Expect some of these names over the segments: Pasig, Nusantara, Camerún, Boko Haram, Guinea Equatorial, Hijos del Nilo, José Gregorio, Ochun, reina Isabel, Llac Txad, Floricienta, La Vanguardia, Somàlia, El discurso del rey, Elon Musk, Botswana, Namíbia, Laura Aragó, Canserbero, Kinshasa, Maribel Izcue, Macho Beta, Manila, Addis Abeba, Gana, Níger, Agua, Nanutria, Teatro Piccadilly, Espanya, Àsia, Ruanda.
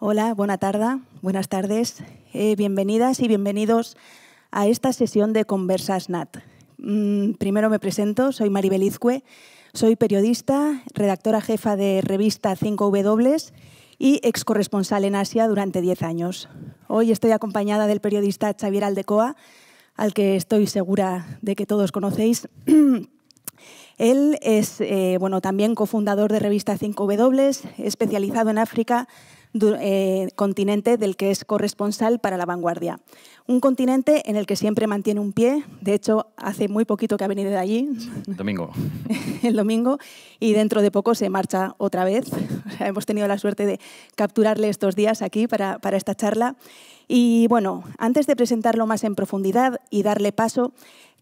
Hola, buena tarde, buenas tardes. Bienvenidas y bienvenidos a esta sesión de Conversas NAT. Primero me presento, soy Maribel Izcue, soy periodista, redactora jefa de Revista 5W y excorresponsal en Asia durante 10 años. Hoy estoy acompañada del periodista Xavier Aldecoa, al que estoy segura de que todos conocéis. Él es también cofundador de Revista 5W, especializado en África, continente del que es corresponsal para La Vanguardia. Un continente en el que siempre mantiene un pie. De hecho, hace muy poquito que ha venido de allí. Domingo. El domingo. Y dentro de poco se marcha otra vez. O sea, hemos tenido la suerte de capturarle estos días aquí para esta charla. Y bueno, antes de presentarlo más en profundidad y darle paso,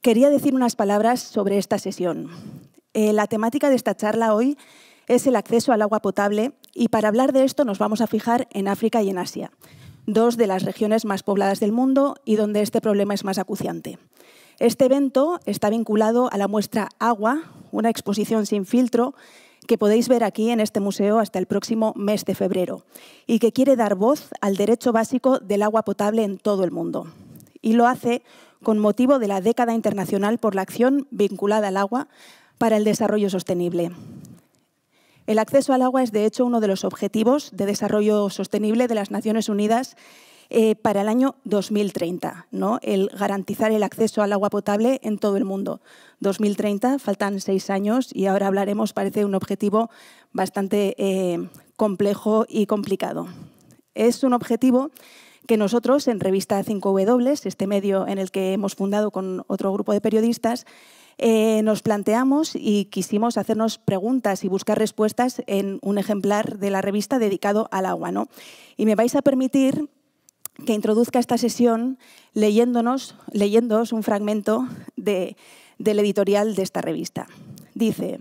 quería decir unas palabras sobre esta sesión. La temática de esta charla hoy es el acceso al agua potable y para hablar de esto nos vamos a fijar en África y en Asia, dos de las regiones más pobladas del mundo y donde este problema es más acuciante. Este evento está vinculado a la muestra Agua, una exposición sin filtro que podéis ver aquí en este museo hasta el próximo mes de febrero y que quiere dar voz al derecho básico del agua potable en todo el mundo. Y lo hace con motivo de la Década Internacional por la Acción vinculada al Agua para el Desarrollo Sostenible. El acceso al agua es, de hecho, uno de los objetivos de desarrollo sostenible de las Naciones Unidas para el año 2030, ¿no? El garantizar el acceso al agua potable en todo el mundo. 2030, faltan 6 años y ahora hablaremos, parece un objetivo bastante complejo y complicado. Es un objetivo que nosotros, en Revista 5W, este medio en el que hemos fundado con otro grupo de periodistas, nos planteamos y quisimos hacernos preguntas y buscar respuestas en un ejemplar de la revista dedicado al agua, ¿no? Y me vais a permitir que introduzca esta sesión leyéndoos un fragmento del editorial de esta revista. Dice: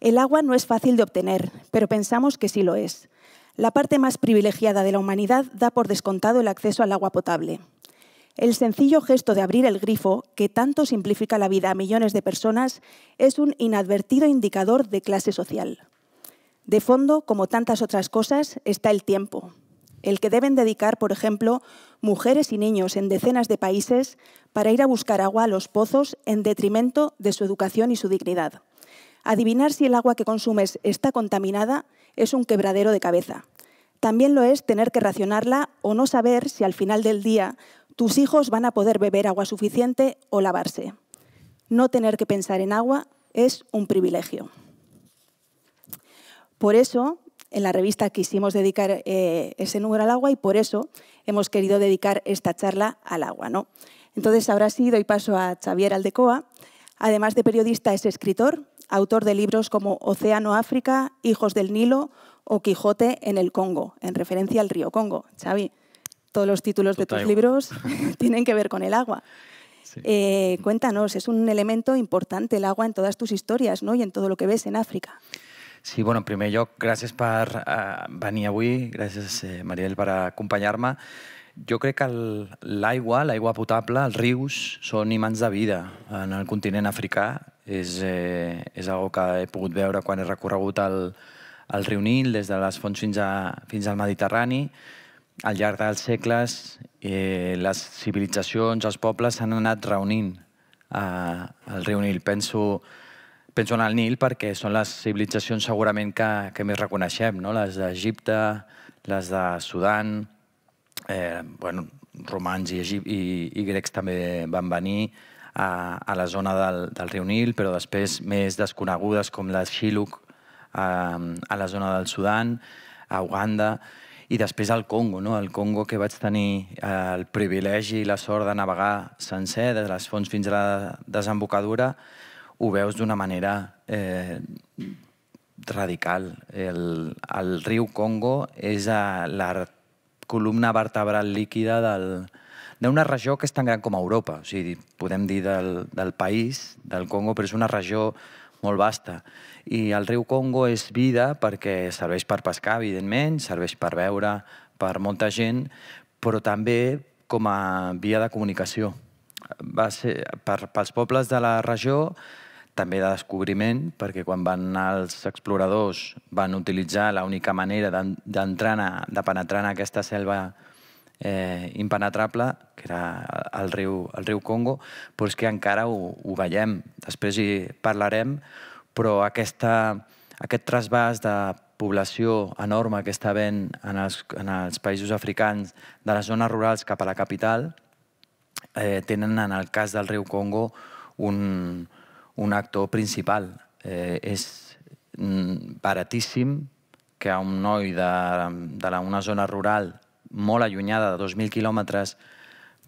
el agua no es fácil de obtener, pero pensamos que sí lo es. La parte más privilegiada de la humanidad da por descontado el acceso al agua potable. El sencillo gesto de abrir el grifo, que tanto simplifica la vida a millones de personas, es un inadvertido indicador de clase social. De fondo, como tantas otras cosas, está el tiempo, el que deben dedicar, por ejemplo, mujeres y niños en decenas de países para ir a buscar agua a los pozos en detrimento de su educación y su dignidad. Adivinar si el agua que consumes está contaminada es un quebradero de cabeza. También lo es tener que racionarla o no saber si al final del día tus hijos van a poder beber agua suficiente o lavarse. No tener que pensar en agua es un privilegio. Por eso, en la revista quisimos dedicar ese número al agua y por eso hemos querido dedicar esta charla al agua, ¿no? Entonces, ahora sí, doy paso a Xavier Aldecoa. Además de periodista, es escritor, autor de libros como Océano África, Hijos del Nilo o Quijote en el Congo, en referencia al río Congo. Xavi, todos los títulos de tus libros tienen que ver con el agua. Sí. Cuéntanos, es un elemento importante el agua en todas tus historias, ¿no? Y en todo lo que ves en África. Sí, bueno, en primer lloc, gràcies per venir avui, gràcies Maribel per acompanyar-me. Jo crec que l'aigua potable, els rius, són imants de vida en el continent africà. És una cosa que he pogut veure quan he recorregut el riu Nil, des de les fonts fins al Mediterrani. Al llarg dels segles, les civilitzacions, els pobles s'han anat reunint al riu Nil. Penso en el Nil perquè són les civilitzacions segurament que més reconeixem, les d'Egipte, les de Sudan, romans i grecs també van venir a la zona del riu Nil, però després més desconegudes com les Xiluk a la zona del Sudan, a Uganda. I després el Congo, el Congo que vaig tenir el privilegi i la sort de navegar sencer, des de les fonts fins a la desembocadura, ho veus d'una manera radical. El riu Congo és la columna vertebral líquida d'una regió que és tan gran com Europa. O sigui, podem dir del país, del Congo, però és una regió molt vasta. I el riu Congo és vida perquè serveix per pescar, evidentment, serveix per beure per molta gent, però també com a via de comunicació. Pels pobles de la regió també de descobriment, perquè quan van anar els exploradors van utilitzar l'única manera de penetrar en aquesta selva impenetrable, que era el riu Congo, però és que encara ho veiem. Després hi parlarem, però aquest trasbàs de població enorme que està havent en els països africans de les zones rurals cap a la capital tenen, en el cas del riu Congo, un actor principal. És baratíssim que un noi d'una zona rural molt allunyada, de 2.000 quilòmetres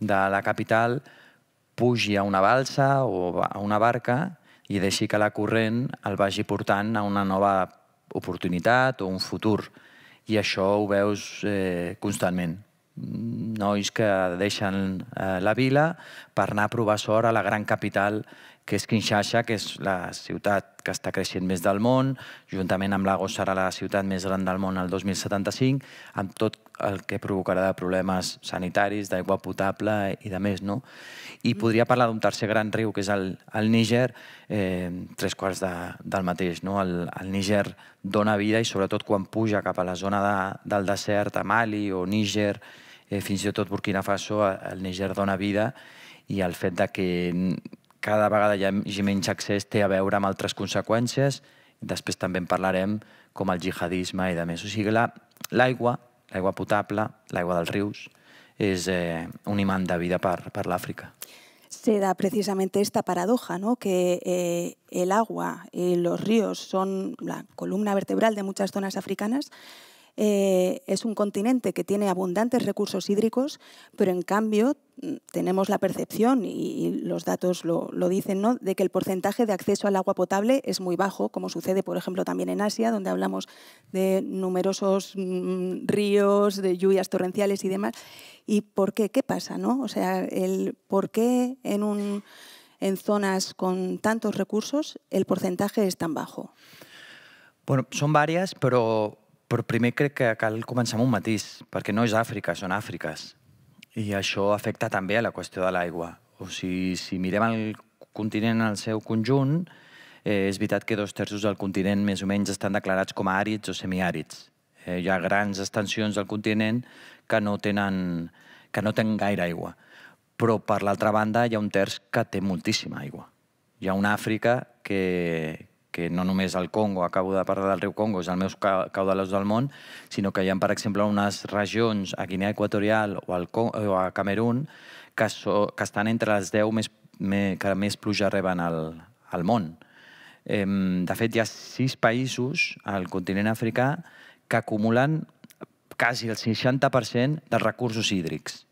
de la capital, pugi a una balsa o a una barca i deixi que la corrent el vagi portant a una nova oportunitat o un futur. I això ho veus constantment. Nois que deixen la vila per anar a provar sort a la gran capital, que és Kinshasa, que és la ciutat que està creixent més del món, juntament amb Lagos serà la ciutat més gran del món el 2075, amb tot el que provocarà de problemes sanitaris, d'aigua potable i de més. I podria parlar d'un tercer gran riu, que és el Níger, tres quarts del mateix. El Níger dona vida, i sobretot quan puja cap a la zona del desert, a Mali o Níger, fins i tot Burkina Faso, el Níger dona vida, i el fet que cada vegada hi hagi menys accés té a veure amb altres conseqüències. Després també en parlarem, com el jihadisme i de més. O sigui, l'aigua potable, l'aigua dels rius, és un imant de vida per l'Àfrica. Se da precisamente esta paradoja, ¿no? Que el agua y los ríos son la columna vertebral de muchas zonas africanas. Es un continente que tiene abundantes recursos hídricos, pero en cambio tenemos la percepción, y los datos lo dicen, ¿no?, de que el porcentaje de acceso al agua potable es muy bajo, como sucede, por ejemplo, también en Asia, donde hablamos de numerosos ríos, de lluvias torrenciales y demás. ¿Y por qué? ¿Qué pasa, no? O sea, ¿por qué en zonas con tantos recursos el porcentaje es tan bajo? Bueno, son varias, però primer crec que cal començar amb un matís, perquè no és Àfrica, són Àfriques. I això afecta també a la qüestió de l'aigua. O sigui, si mirem el continent en el seu conjunt, és veritat que dos terços del continent més o menys estan declarats com a àrids o semiàrids. Hi ha grans extensions del continent que no tenen gaire aigua. Però, per l'altra banda, hi ha un terç que té moltíssima aigua. Hi ha una Àfrica que no només el Congo, acabo de parlar del riu Congo, és el meu caudalós del món, sinó que hi ha, per exemple, unes regions a Guinea Equatorial o a Camerún que estan entre les 10 que més pluja reben al món. De fet, hi ha 6 països al continent africà que acumulen quasi el 60% dels recursos hídrics.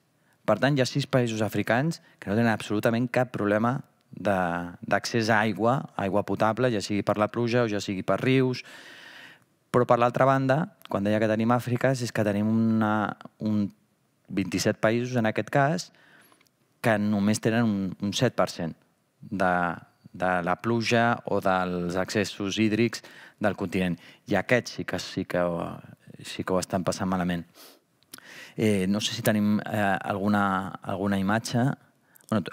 Per tant, hi ha 6 països africans que no tenen absolutament cap problema d'accés a aigua potable, ja sigui per la pluja o ja sigui per rius. Però, per l'altra banda, quan deia que tenim Àfrica, és que tenim 27 països, en aquest cas, que només tenen un 7% de la pluja o dels accessos hídrics del continent. I aquests sí que ho estan passant malament. No sé si tenim alguna imatge.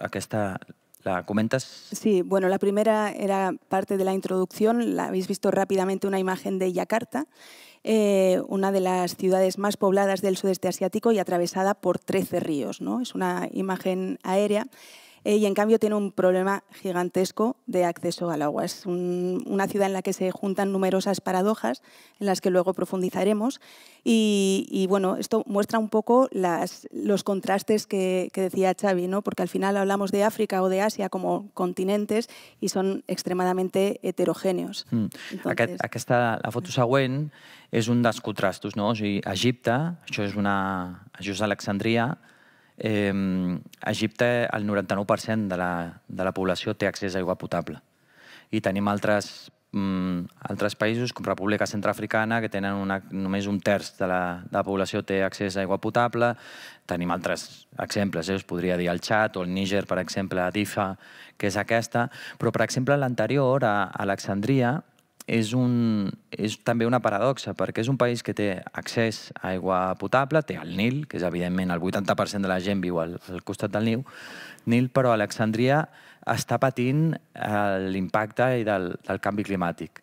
Aquesta... ¿La comentas? Sí, bueno, la primera era parte de la introducción. La habéis visto rápidamente, una imagen de Yakarta, una de las ciudades más pobladas del sudeste asiático y atravesada por 13 ríos, ¿no? Es una imagen aérea y, en cambio, tiene un problema gigantesco de acceso al agua. Es una ciudad en la que se juntan numerosas paradojas en las que luego profundizaremos. Y bueno, esto muestra un poco los contrastes que decía Xavi, ¿no? Porque al final hablamos de África o de Asia como continentes y son extremadamente heterogéneos. Aquesta, la foto següent, és un dels contrastos, no? O sigui, Egipte, això és Alejandría. Egipte, el 99% de la població té accés a aigua potable. I tenim altres països, com República Centroafricana, que tenen només un terç de la població té accés a aigua potable. Tenim altres exemples, us podria dir el Txad o el Níger, per exemple, Difa, que és aquesta. Però, per exemple, l'anterior, a Alexandria, és també una paradoxa, perquè és un país que té accés a aigua potable, té el Nil, que és, evidentment, el 80% de la gent viu al costat del Nil, però a Alexandria està patint l'impacte del canvi climàtic.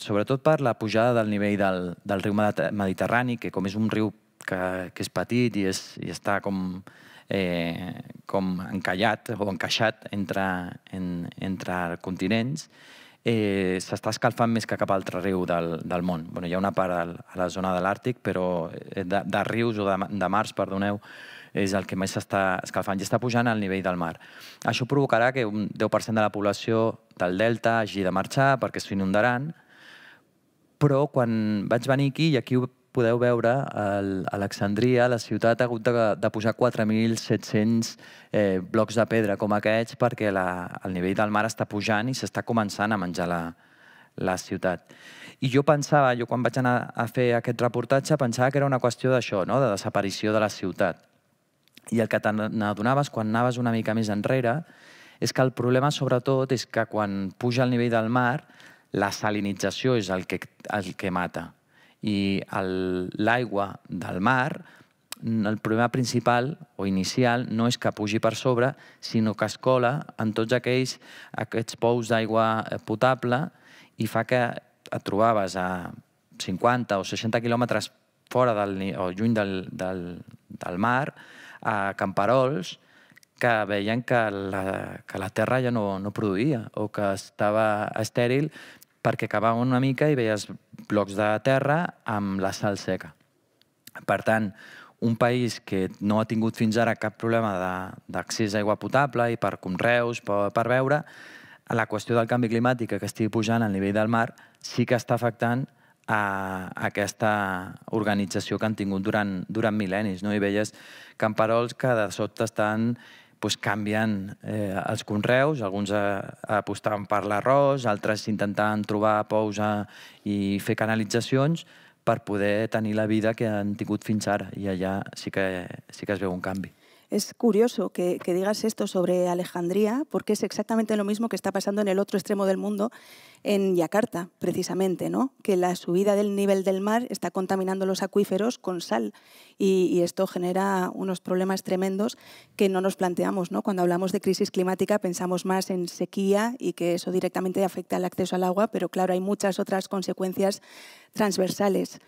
Sobretot per la pujada del nivell del riu Mediterrani, que com és un riu que és petit i està com encallat o encaixat entre continents, s'està escalfant més que cap altre riu del món. Hi ha una part a la zona de l'Àrtic, però de rius o de mars, perdoneu, és el que més s'està escalfant i està pujant al nivell del mar. Això provocarà que un 10% de la població del delta hagi de marxar perquè s'inundaran, però quan vaig venir aquí, i aquí ho podeu veure, a Alejandría, la ciutat ha hagut de posar 4.700 blocs de pedra com aquests perquè el nivell del mar està pujant i s'està començant a menjar la ciutat. I jo pensava, quan vaig anar a fer aquest reportatge, pensava que era una qüestió d'això, de desaparició de la ciutat. I el que t'adonaves quan anaves una mica més enrere és que el problema, sobretot, és que quan puja el nivell del mar, la salinització és el que mata. I l'aigua del mar, el problema principal o inicial no és que pugi per sobre, sinó que es cola en tots aquests pous d'aigua potable i fa que et trobaves a 50 o 60 quilòmetres fora o lluny del mar, a camperols que veien que la terra ja no produïa o que estava estèril perquè cavaven una mica i veies blocs de terra amb la sal seca. Per tant, un país que no ha tingut fins ara cap problema d'accés a aigua potable i per conreus, per beure, la qüestió del canvi climàtic que estigui pujant al nivell del mar sí que està afectant a aquesta organització que han tingut durant mil·lennis. I veies camperols que de sobte estan canviant els conreus, alguns apostaven per l'arròs, altres intentaven trobar pous i fer canalitzacions per poder tenir la vida que han tingut fins ara. I allà sí que es veu un canvi. Es curioso que digas esto sobre Alejandría, porque es exactamente lo mismo que está pasando en el otro extremo del mundo, en Yakarta, precisamente, ¿no? Que la subida del nivel del mar está contaminando los acuíferos con sal y esto genera unos problemas tremendos que no nos planteamos, ¿no? Cuando hablamos de crisis climática pensamos más en sequía y que eso directamente afecta al acceso al agua, pero claro, hay muchas otras consecuencias transversales.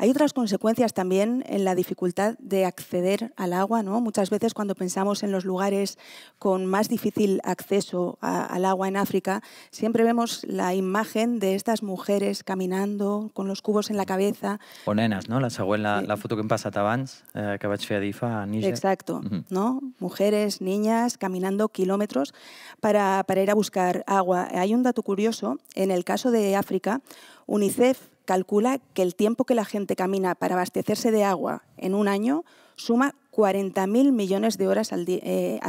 Hay otras consecuencias también en la dificultad de acceder al agua, ¿no? Muchas veces cuando pensamos en los lugares con más difícil acceso al agua en África, siempre vemos la imagen de estas mujeres caminando con los cubos en la cabeza. O nenas, ¿no? La següent, la foto que em passa abans, que vaig fer a DIFA, a Níger. Exacto, ¿no? Mujeres, niñas, caminando kilómetros para ir a buscar agua. Hay un dato curioso, en el caso de África, UNICEF calcula que el tiempo que la gente camina para abastecerse de agua en un año suma 40.000 millones de horas al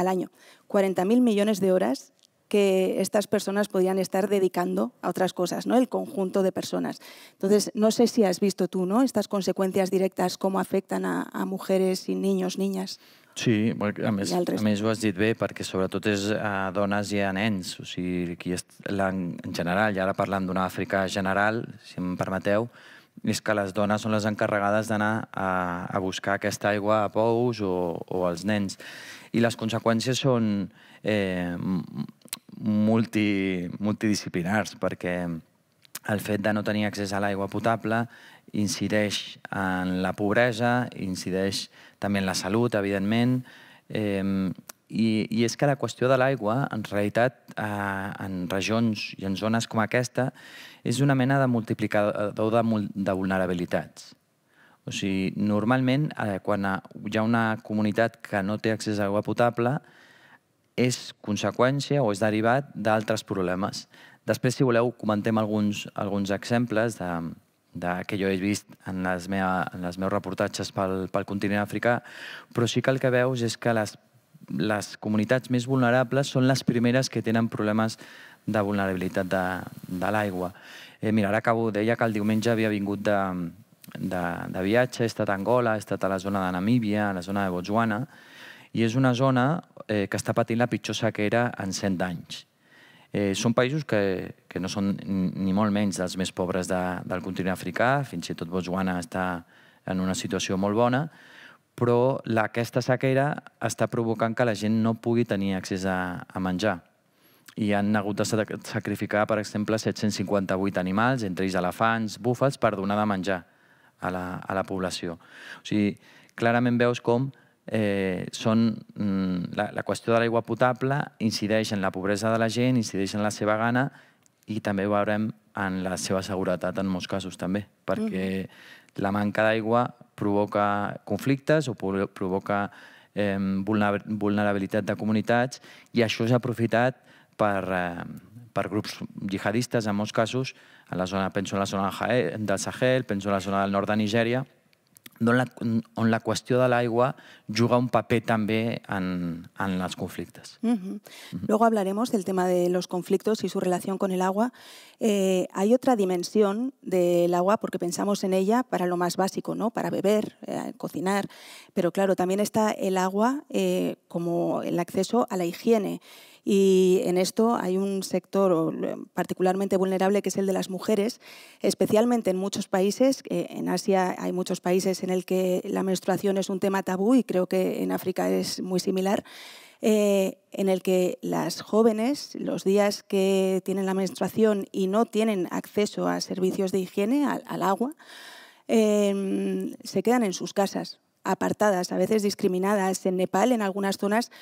año. 40.000 millones de horas que estas personas podrían estar dedicando a otras cosas, ¿no? El conjunto de personas. Entonces, no sé si has visto tú, ¿no? Estas consecuencias directas, cómo afectan a mujeres y niños, niñas. Sí, a més ho has dit bé, perquè sobretot és a dones i a nens. O sigui, aquí en general, i ara parlant d'una Àfrica general, si em permeteu, és que les dones són les encarregades d'anar a buscar aquesta aigua a pous o als nens. I les conseqüències són multidisciplinars, perquè el fet de no tenir accés a l'aigua potable incideix en la pobresa, incideix també en la salut, evidentment, i és que la qüestió de l'aigua, en realitat, en regions i en zones com aquesta, és una mena de multiplicador de vulnerabilitats. O sigui, normalment, quan hi ha una comunitat que no té accés a aigua potable, és conseqüència o és derivat d'altres problemes. Després, si voleu, comentem alguns exemples que jo he vist en els meus reportatges pel continent africà, però sí que el que veus és que les comunitats més vulnerables són les primeres que tenen problemes de vulnerabilitat de l'aigua. Mira, ara acabo, deia que el diumenge havia vingut de viatge, he estat a Angola, he estat a la zona de Namíbia, a la zona de Botswana, i és una zona que està patint la pitjor sequera en 100 anys. Són països que no són ni molt menys dels més pobres del continent africà, fins i tot Botswana està en una situació molt bona, però aquesta sequera està provocant que la gent no pugui tenir accés a menjar. I han hagut de sacrificar, per exemple, 758 animals, entre ells elefants, búfals, per donar de menjar a la població. O sigui, clarament veus com la qüestió de l'aigua potable incideix en la pobresa de la gent, incideix en la seva gana i també ho veurem en la seva seguretat en molts casos també, perquè la manca d'aigua provoca conflictes o provoca vulnerabilitat de comunitats i això s'ha aprofitat per grups jihadistes, en molts casos, penso en la zona del Sahel, penso en la zona del nord de Nigèria, on la qüestió de l'aigua juega un paper també en els conflictes. Luego hablaremos del tema de los conflictos y su relación con el agua. Hay otra dimensión del agua porque pensamos en ella para lo más básico, ¿no? Para beber, cocinar, pero claro, también está el agua como el acceso a la higiene. Y en esto hay un sector particularmente vulnerable que es el de las mujeres, especialmente en muchos países. En Asia hay muchos países en el que la menstruación es un tema tabú y creo que en África es muy similar, en el que las jóvenes, los días que tienen la menstruación y no tienen acceso a servicios de higiene, al agua, se quedan en sus casas, apartadas, a veces discriminadas. En Nepal, en algunas zonas,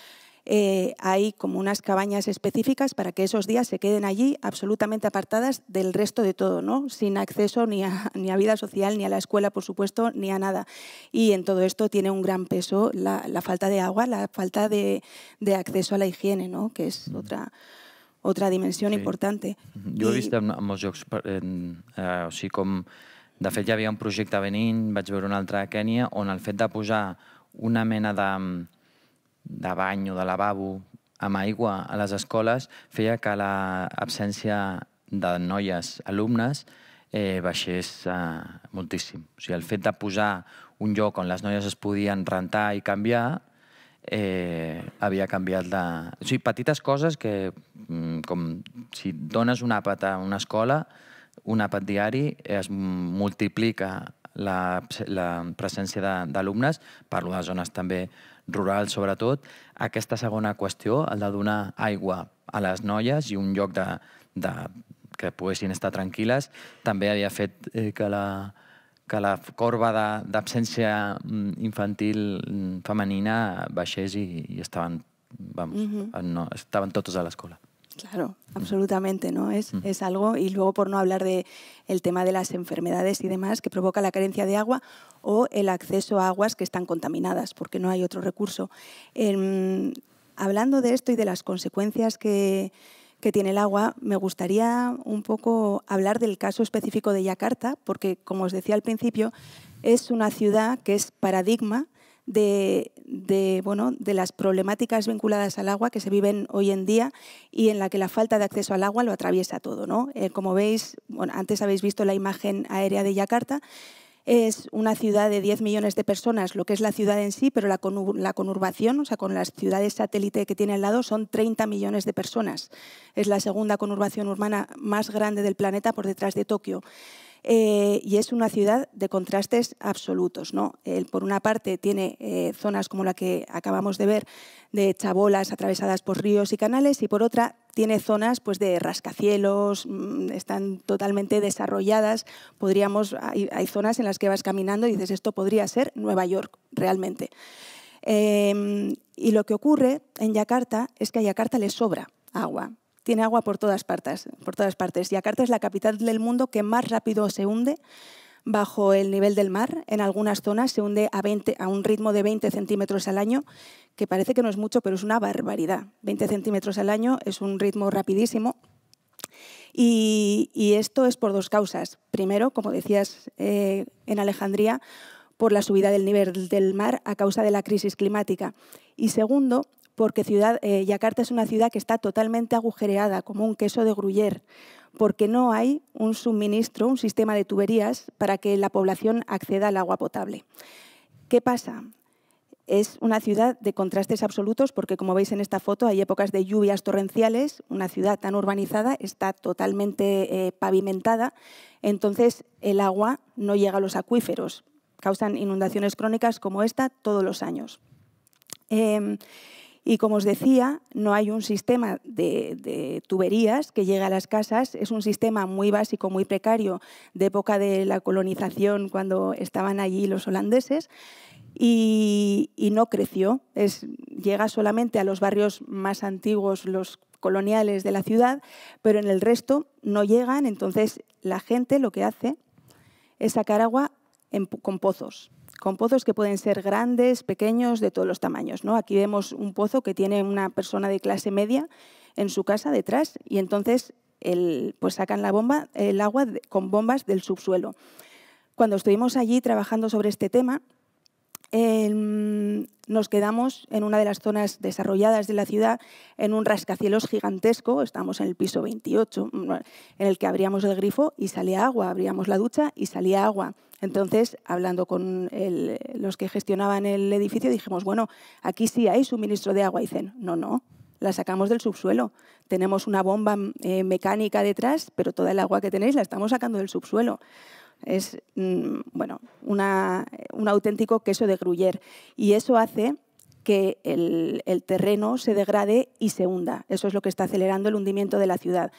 hay como unas cabañas específicas para que esos días se queden allí absolutamente apartadas del resto de todo, ¿no? Sin acceso ni a vida social, ni a la escuela, por supuesto, ni a nada. Y en todo esto tiene un gran peso la falta de agua, la falta de acceso a la higiene, ¿no? Que es otra dimensión importante. Jo he vist en molts llocs, o sigui, com de fet hi havia un projecte a Benín, vaig veure un altre a Kènia, on el fet de posar una mena de bany o de lavabo amb aigua a les escoles feia que l'absència de noies alumnes baixés moltíssim. O sigui, el fet de posar un lloc on les noies es podien rentar i canviar havia canviat de... O sigui, petites coses que, com si dones un àpat a una escola, un àpat diari, es multiplica la presència d'alumnes, parlo de zones també rural, sobretot. Aquesta segona qüestió, el de donar aigua a les noies i un lloc que poguessin estar tranquil·les, també havia fet que la corba d'absència infantil femenina baixés i estaven totes a l'escola. Claro, absolutamente, ¿no? Es algo, y luego por no hablar del tema de las enfermedades y demás que provoca la carencia de agua o el acceso a aguas que están contaminadas porque no hay otro recurso. Hablando de esto y de las consecuencias que tiene el agua, me gustaría un poco hablar del caso específico de Yakarta porque, como os decía al principio, es una ciudad que es paradigma de las problemáticas vinculadas al agua que se viven hoy en día y en la que la falta de acceso al agua lo atraviesa todo, ¿no? Como veis, bueno, antes habéis visto la imagen aérea de Yakarta, es una ciudad de 10 millones de personas, lo que es la ciudad en sí, pero la conurbación, o sea, con las ciudades satélite que tiene al lado, son 30 millones de personas. Es la segunda conurbación urbana más grande del planeta por detrás de Tokio. Y es una ciudad de contrastes absolutos, ¿no? Por una parte tiene zonas como la que acabamos de ver, de chabolas atravesadas por ríos y canales, y por otra tiene zonas pues, de rascacielos, están totalmente desarrolladas. Hay zonas en las que vas caminando y dices, esto podría ser Nueva York realmente. Y lo que ocurre en Yakarta es que a Yakarta le sobra agua. Tiene agua por todas partes. Yakarta es la capital del mundo que más rápido se hunde bajo el nivel del mar. En algunas zonas se hunde a un ritmo de 20 centímetros al año, que parece que no es mucho, pero es una barbaridad. 20 centímetros al año es un ritmo rapidísimo. Y esto es por dos causas. Primero, como decías en Alejandría, por la subida del nivel del mar a causa de la crisis climática. Y segundo, porque Yakarta es una ciudad que está totalmente agujereada, como un queso de gruyère, porque no hay un suministro, un sistema de tuberías para que la población acceda al agua potable. ¿Qué pasa? Es una ciudad de contrastes absolutos porque, como veis en esta foto, hay épocas de lluvias torrenciales, una ciudad tan urbanizada está totalmente pavimentada, entonces el agua no llega a los acuíferos. causan inundaciones crónicas como esta todos los años. Y como os decía, no hay un sistema de tuberías que llegue a las casas. Es un sistema muy básico, muy precario, de época de la colonización, cuando estaban allí los holandeses, y no creció. Llega solamente a los barrios más antiguos, los coloniales de la ciudad, pero en el resto no llegan. Entonces, la gente lo que hace es sacar agua con pozos. Con pozos que pueden ser grandes, pequeños, de todos los tamaños, ¿no? Aquí vemos un pozo que tiene una persona de clase media en su casa detrás, y entonces pues sacan el agua con bombas del subsuelo. Cuando estuvimos allí trabajando sobre este tema, nos quedamos en una de las zonas desarrolladas de la ciudad, en un rascacielos gigantesco. Estamos en el piso 28, en el que abríamos el grifo y salía agua, abríamos la ducha y salía agua. Entonces, hablando con los que gestionaban el edificio, dijimos, bueno, aquí sí hay suministro de agua. Y dicen, no, no, la sacamos del subsuelo. Tenemos una bomba mecánica detrás, pero toda el agua que tenéis la estamos sacando del subsuelo. Es bueno, un auténtico queso de gruyère. Y eso hace que el terreno se degrade y se hunda. Eso es lo que está acelerando el hundimiento de la ciudad.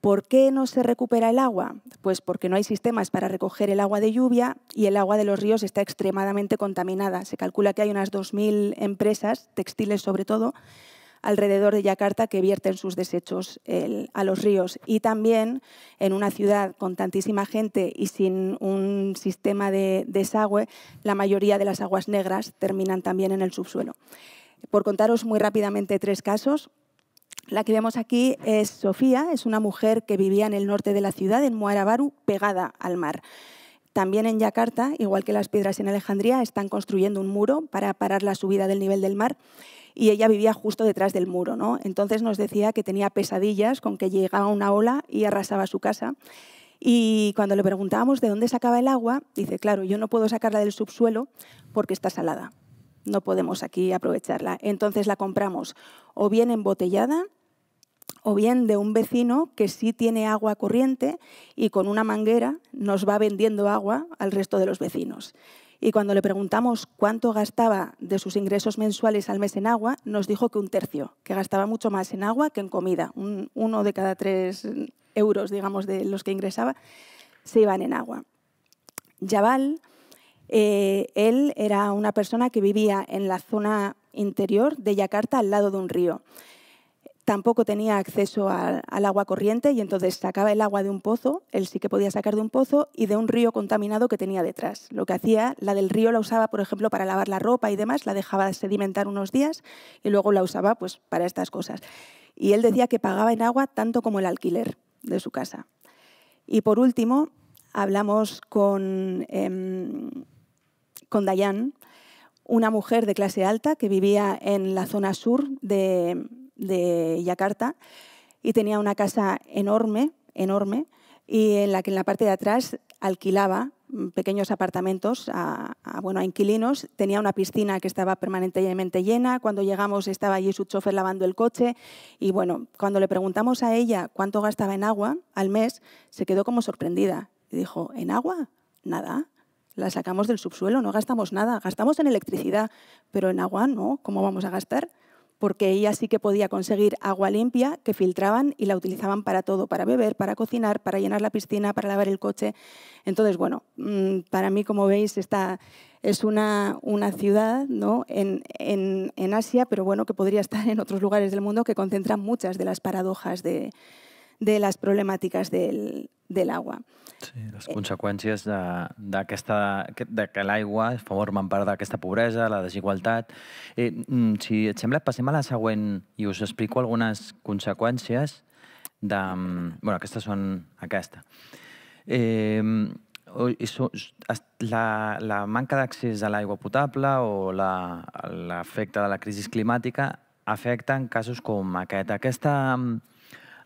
¿Por qué no se recupera el agua? Pues porque no hay sistemas para recoger el agua de lluvia, y el agua de los ríos está extremadamente contaminada. Se calcula que hay unas 2000 empresas, textiles sobre todo, alrededor de Yakarta, que vierten sus desechos a los ríos. Y también, en una ciudad con tantísima gente y sin un sistema de desagüe, la mayoría de las aguas negras terminan también en el subsuelo. Por contaros muy rápidamente tres casos. La que vemos aquí es Sofía, es una mujer que vivía en el norte de la ciudad, en Muarabaru, pegada al mar. También en Yakarta, igual que las piedras en Alejandría, están construyendo un muro para parar la subida del nivel del mar, y ella vivía justo detrás del muro, ¿no? Entonces nos decía que tenía pesadillas con que llegaba una ola y arrasaba su casa. Y cuando le preguntábamos de dónde sacaba el agua, dice, claro, yo no puedo sacarla del subsuelo porque está salada. No podemos aquí aprovecharla. Entonces la compramos o bien embotellada o bien de un vecino que sí tiene agua corriente, y con una manguera nos va vendiendo agua al resto de los vecinos. Y cuando le preguntamos cuánto gastaba de sus ingresos mensuales al mes en agua, nos dijo que un tercio, que gastaba mucho más en agua que en comida. Uno de cada 3 euros, digamos, de los que ingresaba, se iban en agua. Yabal, él era una persona que vivía en la zona interior de Yakarta, al lado de un río. Tampoco tenía acceso al agua corriente, y entonces sacaba el agua de un pozo. Él sí que podía sacar de un pozo y de un río contaminado que tenía detrás. Lo que hacía, la del río la usaba, por ejemplo, para lavar la ropa y demás, la dejaba sedimentar unos días y luego la usaba pues para estas cosas. Y él decía que pagaba en agua tanto como el alquiler de su casa. Y por último, hablamos con Dayan, una mujer de clase alta que vivía en la zona sur de Yakarta, y tenía una casa enorme, enorme, y en la que en la parte de atrás alquilaba pequeños apartamentos a inquilinos. Tenía una piscina que estaba permanentemente llena. Cuando llegamos estaba allí su chofer lavando el coche, y bueno, cuando le preguntamos a ella cuánto gastaba en agua al mes, se quedó como sorprendida y dijo, ¿en agua? Nada. La sacamos del subsuelo, no gastamos nada. Gastamos en electricidad, pero en agua no. ¿Cómo vamos a gastar? Porque ella sí que podía conseguir agua limpia que filtraban y la utilizaban para todo, para beber, para cocinar, para llenar la piscina, para lavar el coche. Entonces, bueno, para mí, como veis, es una ciudad, ¿no?, en Asia, pero bueno, que podría estar en otros lugares del mundo, que concentra muchas de las paradojas de las problemáticas del agua. Sí, les conseqüències de que l'aigua formen part d'aquesta pobresa, la desigualtat. Si et sembla, passem a la següent i us explico algunes conseqüències de... Bé, aquestes són aquesta. La manca d'accés a l'aigua potable o l'efecte de la crisi climàtica afecten casos com aquest.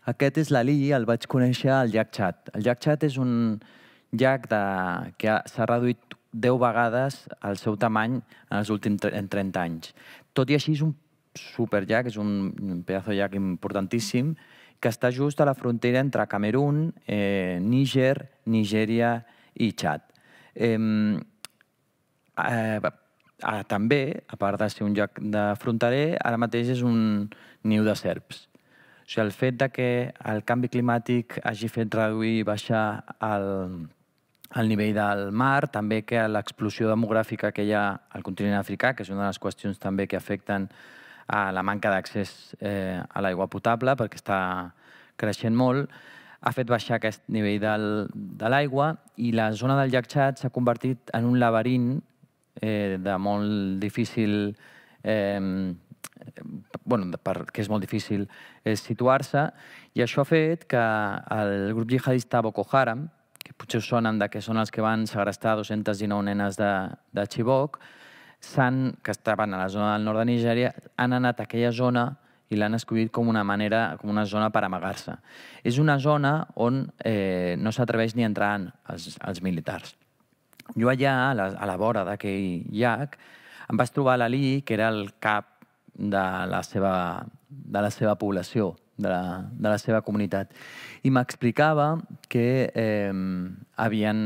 Aquest és l'Alí, el vaig conèixer al llac Txad. El llac Txad és un llac que s'ha reduït 10 vegades el seu tamany en els últims 30 anys. Tot i així, és un superllac, és un pedazo de llac importantíssim, que està just a la frontera entre Camerún, Níger, Nigèria i Txad. També, a part de ser un lloc fronterer, ara mateix és un niu de serps. O sigui, el fet que el canvi climàtic hagi fet reduir i baixar el nivell del mar, també que l'explosió demogràfica que hi ha al continent africà, que és una de les qüestions també que afecten a la manca d'accés a l'aigua potable, perquè està creixent molt, ha fet baixar aquest nivell de l'aigua i la zona del llac Txad s'ha convertit en un laberint que és molt difícil situar-se, i això ha fet que el grup jihadista Boko Haram, que potser us sonen que són els que van segrestar 219 nenes de Chibok, que estaven a la zona del nord de Nigèria, han anat a aquella zona i l'han escollit com una zona per amagar-se. És una zona on no s'atreveix ni a entrar els militars. Jo allà, a la vora d'aquell llac, em vaig trobar l'Alí, que era el cap de la seva població, de la seva comunitat. I m'explicava que havien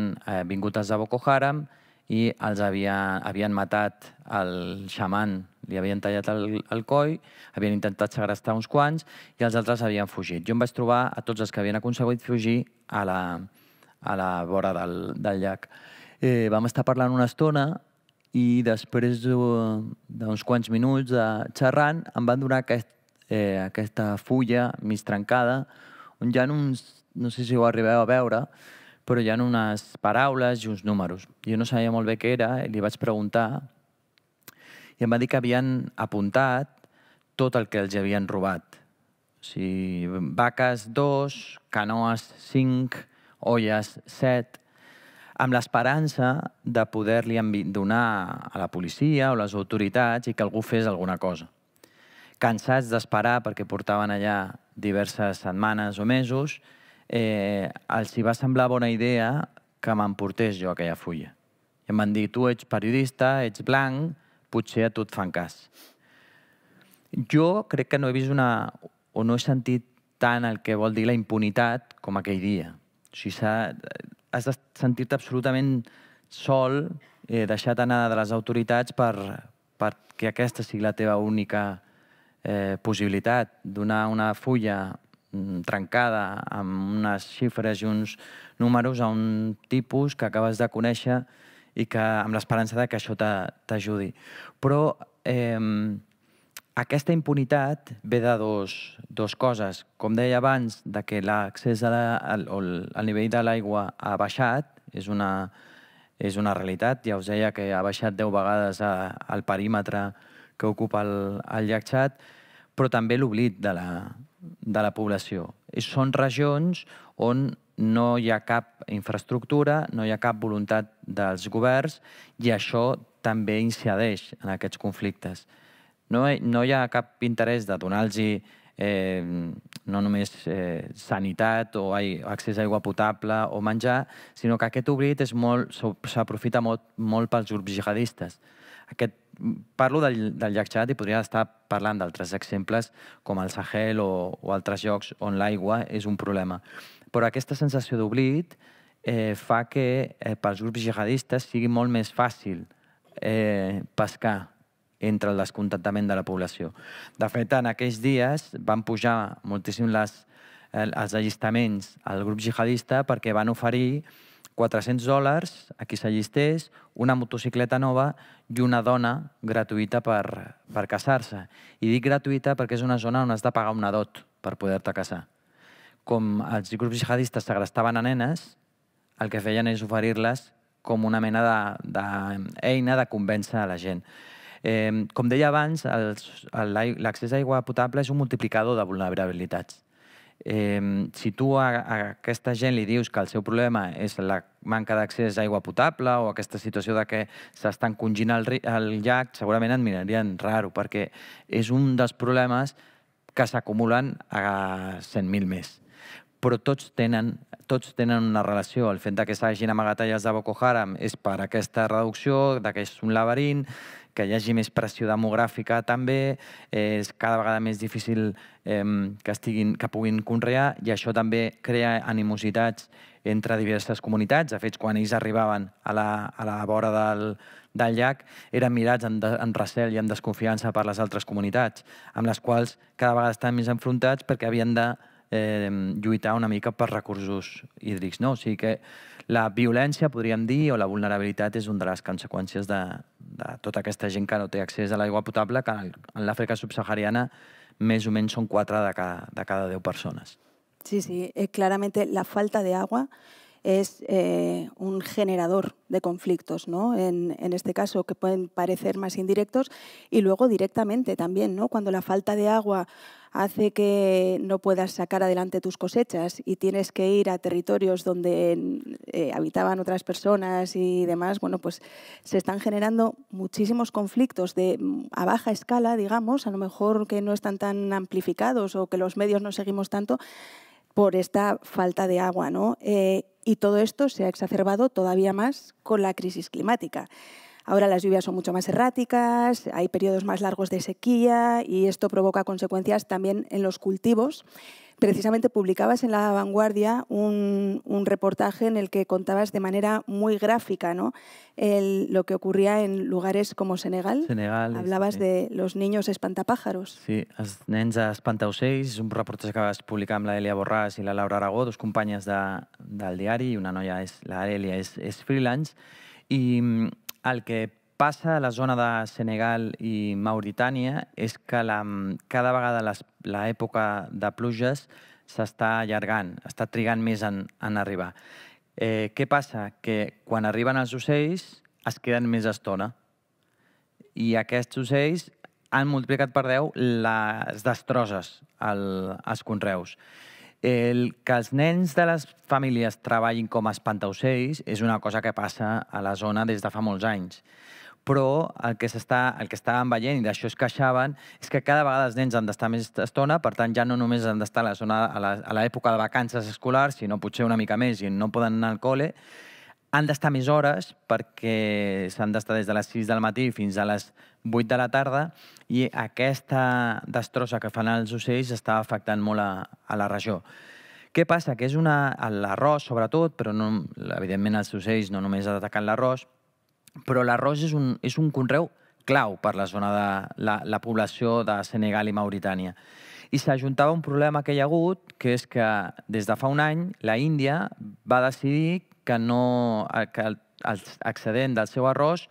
vingut els de Boko Haram i havien matat el xaman, li havien tallat el coll, havien intentat segrestar uns quants i els altres havien fugit. Jo em vaig trobar a tots els que havien aconseguit fugir a la vora del llac. Vam estar parlant una estona i després d'uns quants minuts de xerrant em van donar aquesta fulla mig trencada on hi ha uns... no sé si ho arribeu a veure, però hi ha unes paraules i uns números. Jo no sabia molt bé què era, li vaig preguntar i em va dir que havien apuntat tot el que els havien robat. O sigui, vaques 2, canoes 5, olles 7... amb l'esperança de poder-li donar a la policia o les autoritats i que algú fes alguna cosa. Cansats d'esperar perquè portaven allà diverses setmanes o mesos, els va semblar bona idea que m'emportés jo aquella fulla. I em van dir, tu ets periodista, ets blanc, potser a tu et fan cas. Jo crec que no he vist o no he sentit tant el que vol dir la impunitat com aquell dia. O sigui, has de sentir-te absolutament sol, deixat anar de les autoritats perquè aquesta sigui la teva única possibilitat. Donar una fulla trencada amb unes xifres i uns números a un tipus que acabes de conèixer i amb l'esperança que això t'ajudi. Però aquesta impunitat ve de dues coses. Com deia abans, que l'accés al nivell de l'aigua ha baixat, és una realitat. Ja us deia que ha baixat 10 vegades el perímetre que ocupa el llac Txad, però també l'oblit de la població. Són regions on no hi ha cap infraestructura, no hi ha cap voluntat dels governs i això també incideix en aquests conflictes. No hi ha cap interès de donar-los no només sanitat o accés a aigua potable o menjar, sinó que aquest oblit s'aprofita molt pels grups jihadistes. Parlo del llac Txad i podria estar parlant d'altres exemples com el Sahel o altres llocs on l'aigua és un problema. Però aquesta sensació d'oblit fa que pels grups jihadistes sigui molt més fàcil pescar entre el descontentament de la població. De fet, en aquells dies van pujar moltíssim els allistaments al grup jihadista perquè van oferir $400 a qui s'allistés, una motocicleta nova i una dona gratuïta per casar-se. I dic gratuïta perquè és una zona on has de pagar una dot per poder-te casar. Com els grups jihadistes segrestaven a nenes, el que feien és oferir-les com una mena d'eina de convèncer a la gent. Com deia abans, l'accés a aigua potable és un multiplicador de vulnerabilitats. Si tu a aquesta gent li dius que el seu problema és la manca d'accés a aigua potable o aquesta situació que s'està encongint el llac, segurament et mirarien raro, perquè és un dels problemes que s'acumulen a 100.000 més. Però tots tenen una relació. El fet que s'hagin amagat allà els de Boko Haram és per aquesta reducció, que és un laberint, que hi hagi més pressió demogràfica també, és cada vegada més difícil que puguin conrear, i això també crea animositats entre diverses comunitats. De fet, quan ells arribaven a la vora del llac, eren mirats amb recel i amb desconfiança per les altres comunitats, amb les quals cada vegada estan més enfrontats perquè havien de lluitar una mica per recursos hídrics. O sigui que la violència, podríem dir, o la vulnerabilitat és una de les conseqüències de tota aquesta gent que no té accés a l'aigua potable, que en l'Àfrica subsahariana més o menys són 4 de cada 10 persones. Sí, claramente la falta de agua es un generador de conflictos, ¿no? En este caso, que pueden parecer más indirectos, y luego directamente también, ¿no? Cuando la falta de agua hace que no puedas sacar adelante tus cosechas y tienes que ir a territorios donde habitaban otras personas y demás, bueno, pues se están generando muchísimos conflictos a baja escala, digamos, a lo mejor que no están tan amplificados o que los medios no seguimos tanto, por esta falta de agua, ¿no? Y todo esto se ha exacerbado todavía más con la crisis climática. Ahora las lluvias son mucho más erráticas, hay periodos más largos de sequía y esto provoca consecuencias también en los cultivos. Precisamente publicabas en La Vanguardia un reportaje en el que contabas de manera muy gráfica, ¿no? Lo que ocurría en lugares como Senegal. Hablabas de los niños espantapájaros. Sí, els nens espantaocells. És un reportatge que vas publicar amb l'Elia Borràs i la Laura Aragó, dos companyes del diari, i una noia, l'Elia, és freelance. I el que passa a la zona de Senegal i Mauritània és que cada vegada l'època de pluges s'està allargant, està trigant més en arribar. Què passa? Que quan arriben els ocells es queden més estona i aquests ocells han multiplicat per 10 les destrosses als conreus. Que els nens de les famílies treballin com a espantaocells és una cosa que passa a la zona des de fa molts anys. Però el que estàvem veient, i d'això es queixaven, és que cada vegada els nens han d'estar més estona, per tant, ja no només han d'estar a l'època de vacances escolars, sinó potser una mica més, i no poden anar al col·le, han d'estar més hores perquè s'han d'estar des de les 6 del matí fins a les 8 de la tarda, i aquesta destrossa que fan els ocells està afectant molt a la regió. Què passa? Que és l'arròs, sobretot, però evidentment els ocells no només han atacat l'arròs, però l'arròs és un conreu clau per la zona de la població de Senegal i Mauritània. I s'ajuntava un problema que hi ha hagut, que és que des de fa un any l'Índia va decidir que l'excedent del seu arròs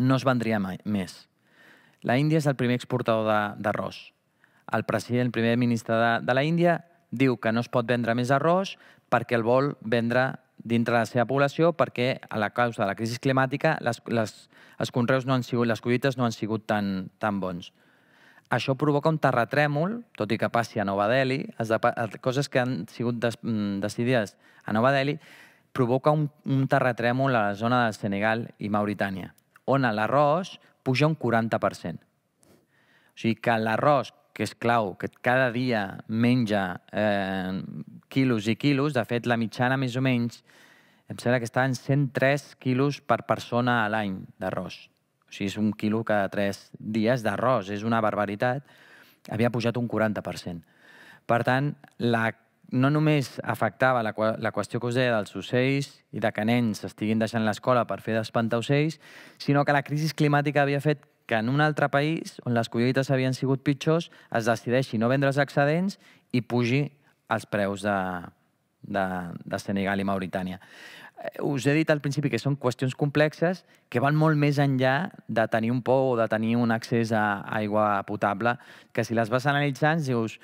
no es vendria més. L'Índia és el primer exportador d'arròs. El president, el primer ministre de l'Índia, diu que no es pot vendre més arròs perquè el vol vendre dintre la seva població, perquè a la causa de la crisi climàtica els conreus no han sigut, les collites no han sigut tan bons. Això provoca un terratrèmol, tot i que passi a Nova Delhi, coses que han sigut decidides a Nova Delhi, provoca un terratrèmol a la zona de Senegal i Mauritània, on l'arròs puja un 40%. O sigui que l'arròs, que és clau, que cada dia menja quilos i quilos, de fet, la mitjana més o menys, em sembla que està en 103 quilos per persona a l'any d'arròs. O sigui, és un quilo cada 3 dies d'arròs, és una barbaritat. Havia pujat un 40%. Per tant, no només afectava la qüestió que us deia dels ocells i que nens estiguin deixant l'escola per fer d'espantaocells, sinó que la crisi climàtica havia fet que en un altre país, on les collites havien sigut pitjors, es decideixi no vendre els excedents i pugi els preus de Senegal i Mauritània. Us he dit al principi que són qüestions complexes que van molt més enllà de tenir un pou o de tenir un accés a aigua potable, que si les vas analitzant dius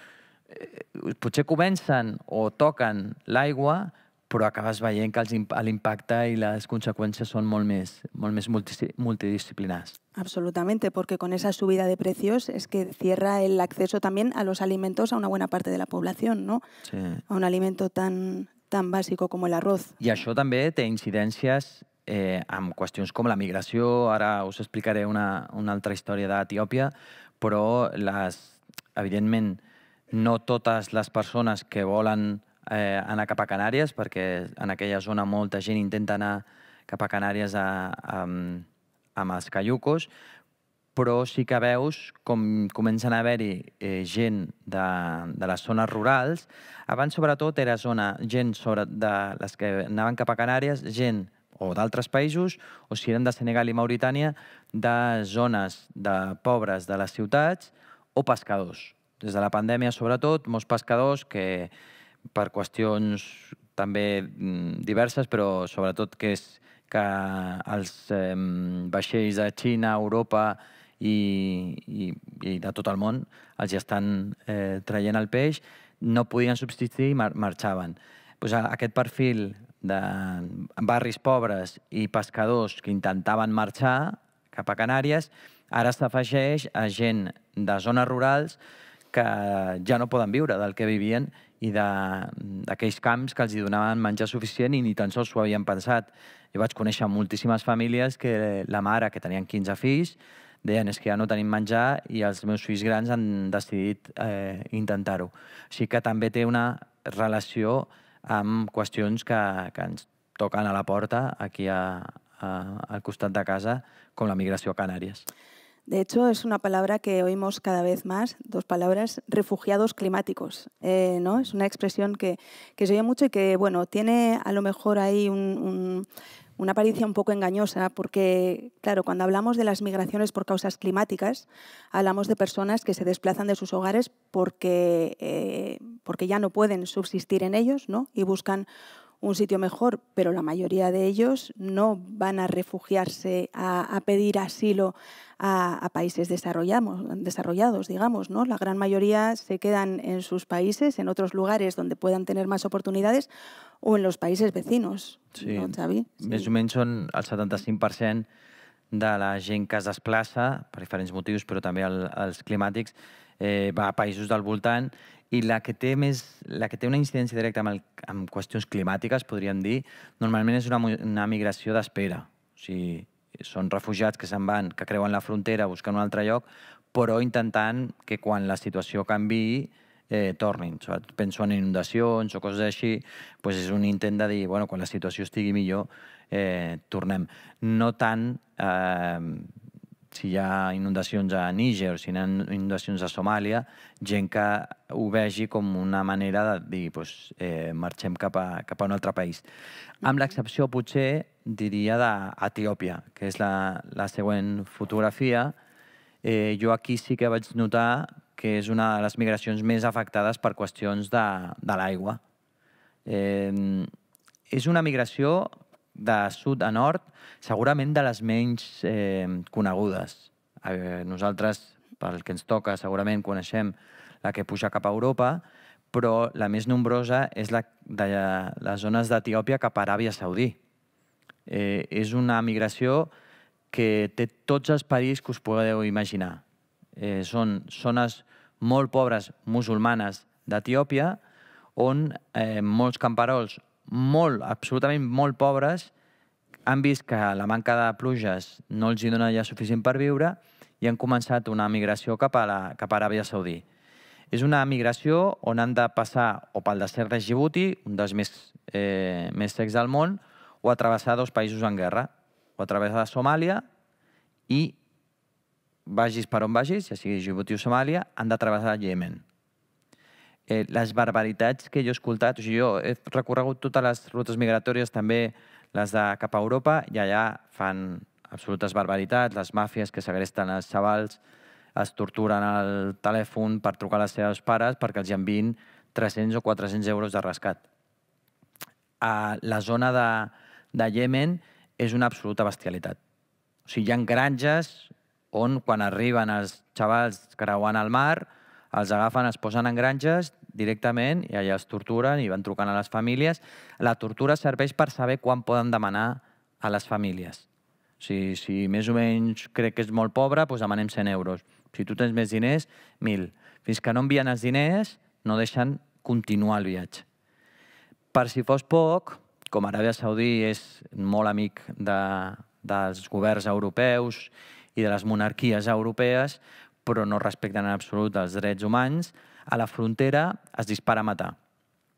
potser comencen o toquen l'aigua, però acabes veient que l'impacte i les conseqüències són molt més multidisciplinars. Absolutamente, porque con esa subida de precios es que cierra el acceso también a los alimentos a una buena parte de la población, ¿no? Sí. A un alimento tan básico como el arroz. I això també té incidències amb qüestions com la migració. Ara us explicaré una altra història d'Etiòpia, però evidentment no totes les persones que volen anar cap a Canàries, perquè en aquella zona molta gent intenta anar cap a Canàries amb els caiucos, però sí que veus com comencen a haver-hi gent de les zones rurals. Abans, sobretot, era gent de les que anaven cap a Canàries, gent o d'altres països, o si eren de Senegal i Mauritània, de zones de pobres de les ciutats o pescadors. Des de la pandèmia, sobretot, molts pescadors que, per qüestions també diverses, però sobretot que és que els vaixells de Xina, Europa i de tot el món els estan traient el peix, no podien subsistir i marxaven. Aquest perfil de barris pobres i pescadors que intentaven marxar cap a Canàries, ara s'afegeix a gent de zones rurals que ja no poden viure del que vivien i d'aquells camps que els donaven menjar suficient i ni tan sols ho havien pensat. Jo vaig conèixer moltíssimes famílies que la mare, que tenien 15 fills, deien que ja no tenim menjar i els meus fills grans han decidit intentar-ho. Així que també té una relació amb qüestions que ens toquen a la porta, aquí al costat de casa, com la migració a Canàries. De hecho, es una palabra que oímos cada vez más, dos palabras, refugiados climáticos, ¿no? Es una expresión que se oye mucho y que, bueno, tiene a lo mejor ahí una apariencia un poco engañosa, porque, claro, cuando hablamos de las migraciones por causas climáticas, hablamos de personas que se desplazan de sus hogares porque ya no pueden subsistir en ellos, ¿no? Y buscan un sitio mejor, pero la mayoría de ellos no van a refugiarse a pedir asilo a países desarrollados, digamos, ¿no? La gran mayoría se quedan en sus países, en otros lugares donde puedan tener más oportunidades o en los países vecinos, no, Xavi? Sí, més o menys són el 75% de la gent que es desplaça, per diferents motius, però també els climàtics, va a països del voltant. I la que té una incidència directa amb qüestions climàtiques, podríem dir, normalment és una migració d'espera. O sigui, són refugiats que se'n van, que creuen la frontera, busquen un altre lloc, però intentant que quan la situació canviï tornin. Penso en inundacions o coses així, doncs és un intent de dir, bueno, quan la situació estigui millor, tornem. No tant si hi ha inundacions a Níger o si hi ha inundacions a Somàlia, gent que ho vegi com una manera de dir marxem cap a un altre país. Amb l'excepció, potser, diria d'Etiòpia, que és la següent fotografia. Jo aquí sí que vaig notar que és una de les migracions més afectades per qüestions de l'aigua. És una migració de sud a nord, segurament de les menys conegudes. Nosaltres, pel que ens toca, segurament coneixem la que puja cap a Europa, però la més nombrosa és de les zones d'Etiòpia cap a Aràbia Saudí. És una migració que té tots els països que us podeu imaginar. Són zones molt pobres musulmanes d'Etiòpia on molts camperols absolutament molt pobres han vist que la manca de pluges no els dona ja suficient per viure i han començat una migració cap a Aràbia Saudí. És una migració on han de passar o pel desert de Djibouti, un dels més secs del món, o a travessar dos països en guerra, o a travessar Somàlia i vagis per on vagis, ja sigui Djibouti o Somàlia, han de travessar Yemen. Les barbaritats que jo he escoltat, jo he recorregut totes les rutes migratòries, també les de cap a Europa, i allà fan absolutes barbaritats, les màfies que segresten els xavals, es torturen al telèfon per trucar als seus pares perquè els enviïn 300 o 400 euros de rescat. La zona de Yemen és una absoluta bestialitat. O sigui, hi ha granges on quan arriben els xavals creuant el mar, els agafen, els posen en granges directament i allà els torturen i van trucant a les famílies. La tortura serveix per saber quan poden demanar a les famílies. Si més o menys crec que és molt pobre, doncs demanem 100 euros. Si tu tens més diners, 1.000. Fins que no envien els diners, no deixen continuar el viatge. Per si fos poc, com Aràbia Saudí és molt amic dels governs europeus i de les monarquies europees, però no respecten en absolut els drets humans, a la frontera es dispara a matar.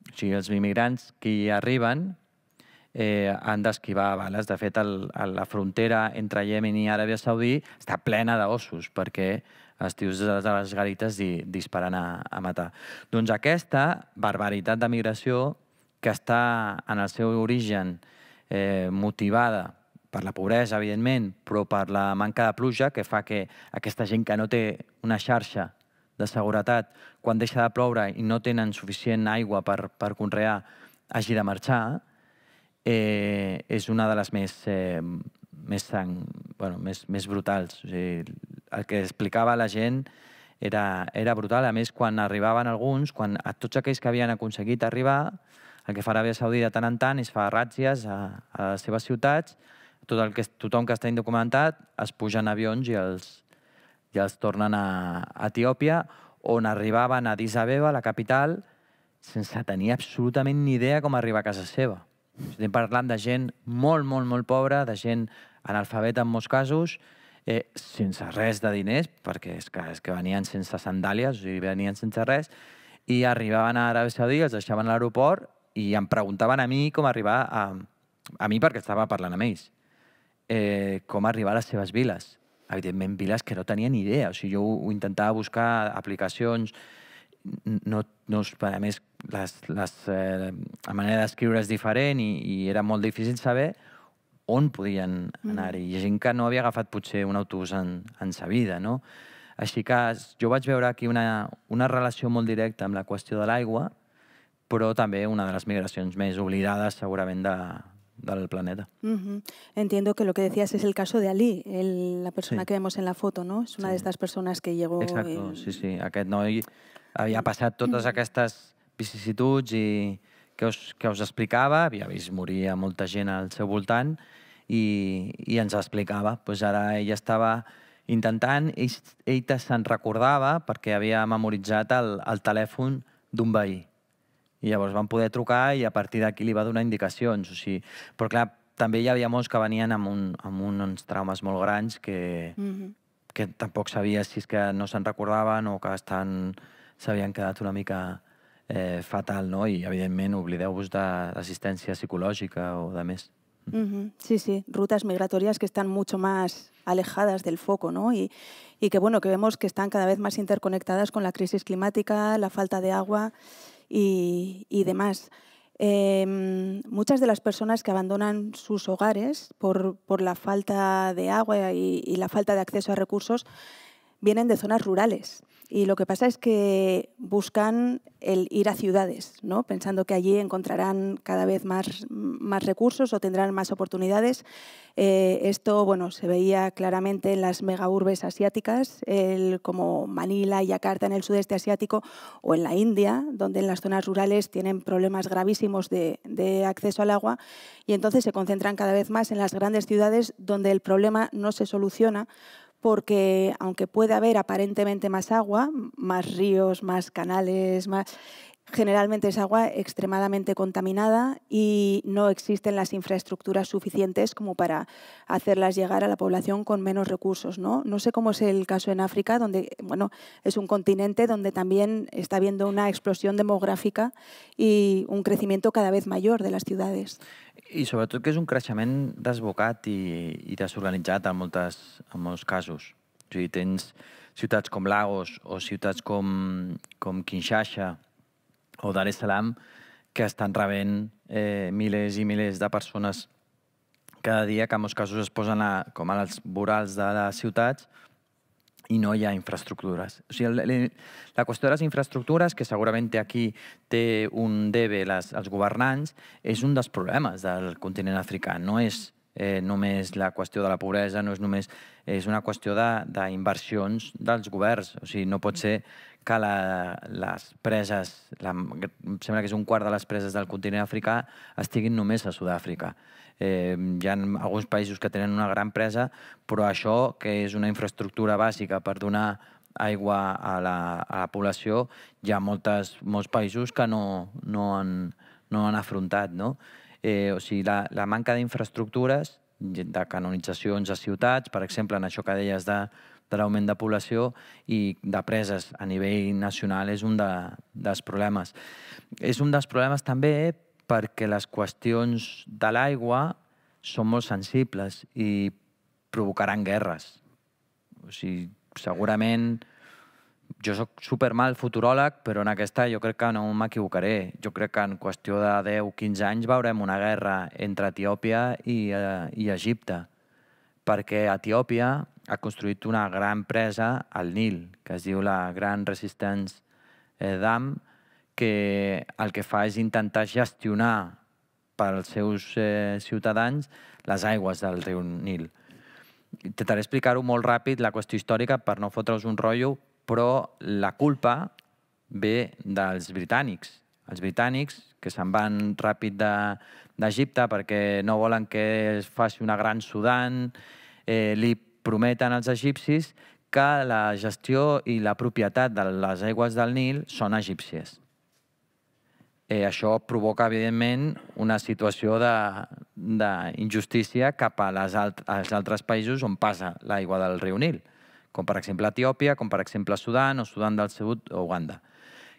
O sigui, els immigrants que hi arriben han d'esquivar bales. De fet, la frontera entre Yemen i Aràbia Saudí està plena d'ossos, perquè els tios de les garites disparen a matar. Doncs aquesta barbaritat de migració, que està en el seu origen motivada per la pobresa, evidentment, però per la manca de pluja, que fa que aquesta gent que no té una xarxa de seguretat, quan deixa de ploure i no tenen suficient aigua per conrear, hagi de marxar, és una de les més brutals. El que explicava la gent era brutal. A més, quan arribaven alguns, quan tots aquells que havien aconseguit arribar, el que fa Aràbia Saudí de tant en tant és fa ràtzies a les seves ciutats, tothom que està indocumentat es puja en avions i els tornen a Etiòpia, on arribaven a Addis Abeba, la capital, sense tenir absolutament ni idea com arribar a casa seva. Estem parlant de gent molt, molt, molt pobra, de gent analfabeta en molts casos, sense res de diners, perquè és que venien sense sandàlies, venien sense res, i arribaven a Aràbia Saudí, els deixaven a l'aeroport i em preguntaven a mi com arribar a mi, perquè estava parlant amb ells, com arribar a les seves viles. Evidentment, viles que no tenien ni idea. O sigui, jo ho intentava buscar aplicacions, a més, la manera d'escriure és diferent i era molt difícil saber on podien anar-hi. Hi ha gent que no havia agafat potser un autobús en sa vida, no? Així que jo vaig veure aquí una relació molt directa amb la qüestió de l'aigua, però també una de les migracions més oblidades segurament del planeta. Entiendo que lo que decías es el caso de Alí, la persona que vemos en la foto, ¿no? Es una de estas personas que llegó... Exacto, sí, sí. Aquest noi havia passat totes aquestes vicissituds que us explicava, havia vist morir molta gent al seu voltant i ens explicava. Ara ell estava intentant, ell se'n recordava perquè havia memoritzat el telèfon d'un veí. I llavors van poder trucar i a partir d'aquí li va donar indicacions. Però clar, també hi havia molts que venien amb uns traumes molt grans que tampoc sabia si és que no se'n recordaven o que s'havien quedat una mica fatal, no? I evidentment oblideu-vos d'assistència psicològica o de més. Sí, sí, rutas migratorias que están mucho más alejadas del foco, ¿no? Y que bueno, que vemos que están cada vez más interconectadas con la crisis climática, la falta de agua y demás. Muchas de las personas que abandonan sus hogares por la falta de agua y la falta de acceso a recursos vienen de zonas rurales. Y lo que pasa es que buscan el ir a ciudades, ¿no? Pensando que allí encontrarán cada vez más recursos o tendrán más oportunidades. Esto bueno, se veía claramente en las megaurbes asiáticas, como Manila y Yakarta en el sudeste asiático, o en la India, donde en las zonas rurales tienen problemas gravísimos de acceso al agua y entonces se concentran cada vez más en las grandes ciudades donde el problema no se soluciona, porque aunque puede haber aparentemente más agua, más ríos, más canales, generalmente es agua extremadamente contaminada y no existen las infraestructuras suficientes como para hacerlas llegar a la población con menos recursos, ¿no? No sé cómo es el caso en África, donde bueno, es un continente donde también está habiendo una explosión demográfica y un crecimiento cada vez mayor de las ciudades. I sobretot que és un creixement desbocat i desorganitzat en molts casos. Tens ciutats com Lagos o ciutats com Kinshasa o Dar es Salaam que estan rebent milers i milers de persones cada dia, que en molts casos es posen com als vorals de les ciutats i no hi ha infraestructures. La qüestió de les infraestructures, que segurament aquí té un debe els governants, és un dels problemes del continent africà. No és només la qüestió de la pobresa, és una qüestió d'inversions dels governs. No pot ser que les preses, em sembla que és un quart de les preses del continent africà, estiguin només a Sud-àfrica. Hi ha alguns països que tenen una gran presa, però això, que és una infraestructura bàsica per donar aigua a la població, hi ha molts països que no han afrontat. La manca d'infraestructures, de canonitzacions a ciutats, per exemple, en això que deies de l'augment de població i de preses a nivell nacional, és un dels problemes. És un dels problemes també perquè les qüestions de l'aigua són molt sensibles i provocaran guerres. O sigui, segurament... Jo soc supermal futuròleg, però en aquesta jo crec que no m'equivocaré. Jo crec que en qüestió de 10-15 anys veurem una guerra entre Etiòpia i Egipte, perquè Etiòpia ha construït una gran presa al Nil, que es diu la Gran Resistance Dam, que el que fa és intentar gestionar pels seus ciutadans les aigües del riu Nil. Intentaré explicar-ho molt ràpid, la qüestió històrica, per no fotre-us un rotllo, però la culpa ve dels britànics. Els britànics, que se'n van ràpid d'Egipte perquè no volen que es faci una gran Sudan, li prometen als egipcis que la gestió i la propietat de les aigües del Nil són egípcies. Això provoca, evidentment, una situació d'injustícia cap als altres països on passa l'aigua del riu Nil, com per exemple Etiòpia, com per exemple Sudan o Sudan del Sud o Uganda.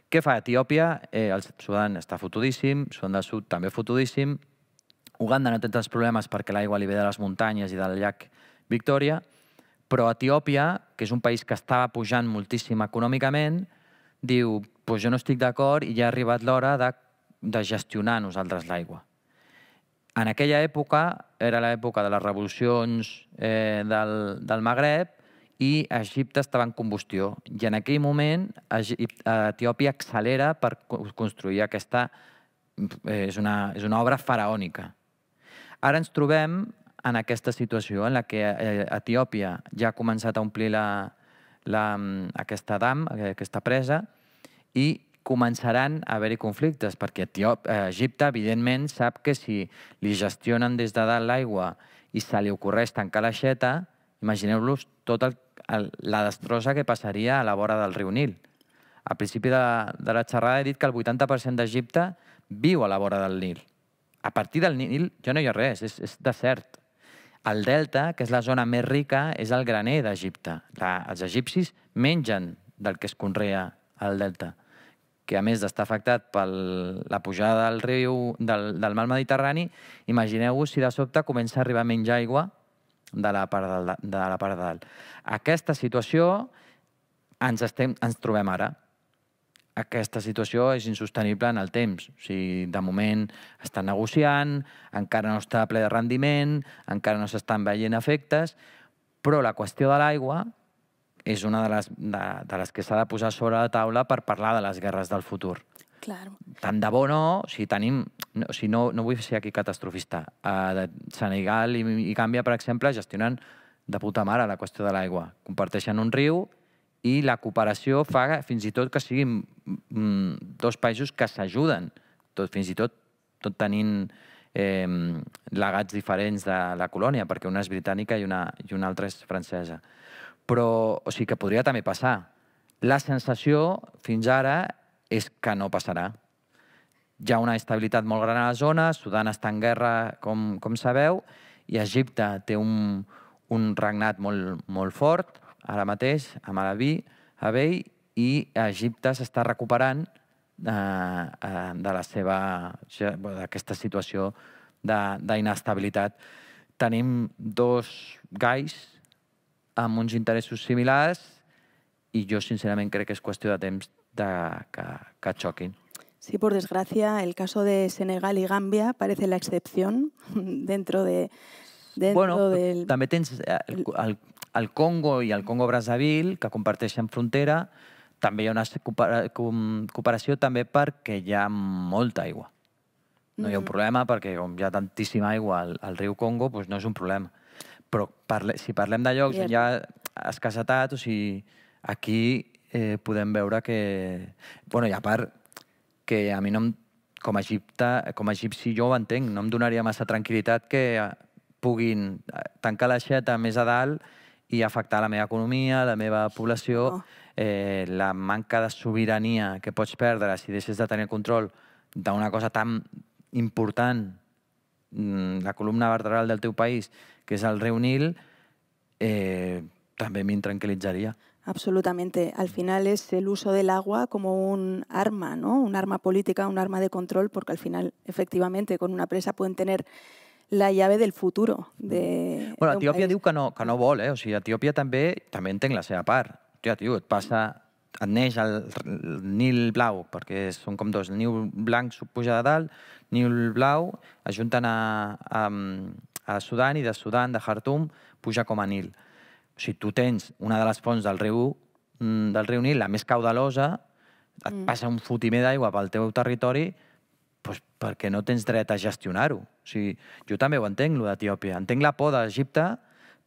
Què fa Etiòpia? El Sudan està fotudíssim, Sudan del Sud també fotudíssim, Uganda no té tants problemes perquè l'aigua li ve de les muntanyes i del llac Victòria, però Etiòpia, que és un país que estava pujant moltíssim econòmicament, diu, doncs jo no estic d'acord i ja ha arribat l'hora de gestionar nosaltres l'aigua. En aquella època, era l'època de les revolucions del Magreb, i Egipte estava en combustió. I en aquell moment Etiòpia accelera per construir aquesta... És una obra faraònica. Ara ens trobem en aquesta situació en què Etiòpia ja ha començat a omplir aquesta dam, aquesta presa, i començaran a haver-hi conflictes, perquè Egipte, evidentment, sap que si li gestionen des de dalt l'aigua i se li ocorreix tancar l'aixeta, imagineu-vos tota la destrossa que passaria a la vora del riu Nil. Al principi de la xerrada he dit que el 80% d'Egipte viu a la vora del Nil. A partir del Nil ja no hi ha res, és desert. El delta, que és la zona més rica, és el graner d'Egipte. Els egipcis mengen del que es conrea al delta, que a més d'estar afectat per la pujada del mar Mediterrani, imagineu-vos si de sobte comença a arribar menys aigua de la part de dalt. Aquesta situació ens trobem ara. Aquesta situació és insostenible en el temps. De moment estan negociant, encara no està ple de rendiment, encara no s'estan veient efectes, però la qüestió de l'aigua és una de les que s'ha de posar sobre la taula per parlar de les guerres del futur. Tant de bo no, si tenim... No vull ser aquí catastrofista. Senegal i Gàmbia, per exemple, gestionen de puta mare la qüestió de l'aigua. Comparteixen un riu i la cooperació fa fins i tot que siguin dos països que s'ajuden, fins i tot tenint legats diferents de la colònia, perquè una és britànica i una altra és francesa. Però, o sigui, que podria també passar. La sensació, fins ara, és que no passarà. Hi ha una estabilitat molt gran a la zona, Sudan està en guerra, com sabeu, i Egipte té un regnat molt fort, ara mateix, amb Abiy, i Egipte s'està recuperant d'aquesta situació d'inestabilitat. Tenim dos gais amb uns interessos similars i jo, sincerament, crec que és qüestió de temps que choquen. Sí, por desgracia, el caso de Senegal y Gambia parece la excepción dentro del... Bueno, també tens el Congo i el Congo-Brazzaville, que comparteixen frontera. També hi ha una cooperació també perquè hi ha molta aigua. No hi ha un problema perquè com hi ha tantíssima aigua al riu Congo, doncs no és un problema. Però si parlem de llocs on hi ha escassetat, o sigui, aquí... podem veure que... Bueno, i a part, que a mi com a egipci jo ho entenc, no em donaria massa tranquil·litat que puguin tancar l'aixeta més a dalt i afectar la meva economia, la meva població, la manca de sobirania que pots perdre si deixes de tenir control d'una cosa tan important, la columna vertebral del teu país, que és el riu Nil, també m'intranquil·litzaria. Absolutamente. Al final es el uso del agua como un arma, ¿no? Un arma política, un arma de control, porque al final, efectivamente, con una presa pueden tener la llave del futuro. De, bueno, Etiòpia diu que no vol, eh? O sigui, Etiòpia també entenc la seva part. Hòstia, tio, et passa... Et neix el Nil blau, perquè són com dos. El Nil blanc puja de dalt, Nil blau ajunten a Sudan i de Sudan, de Khartoum, puja com a Nil. O sigui, tu tens una de les fonts del riu Nil, la més caudalosa, et passa un fotimer d'aigua pel teu territori perquè no tens dret a gestionar-ho. O sigui, jo també ho entenc, allò d'Etiòpia. Entenc la por d'Egipte,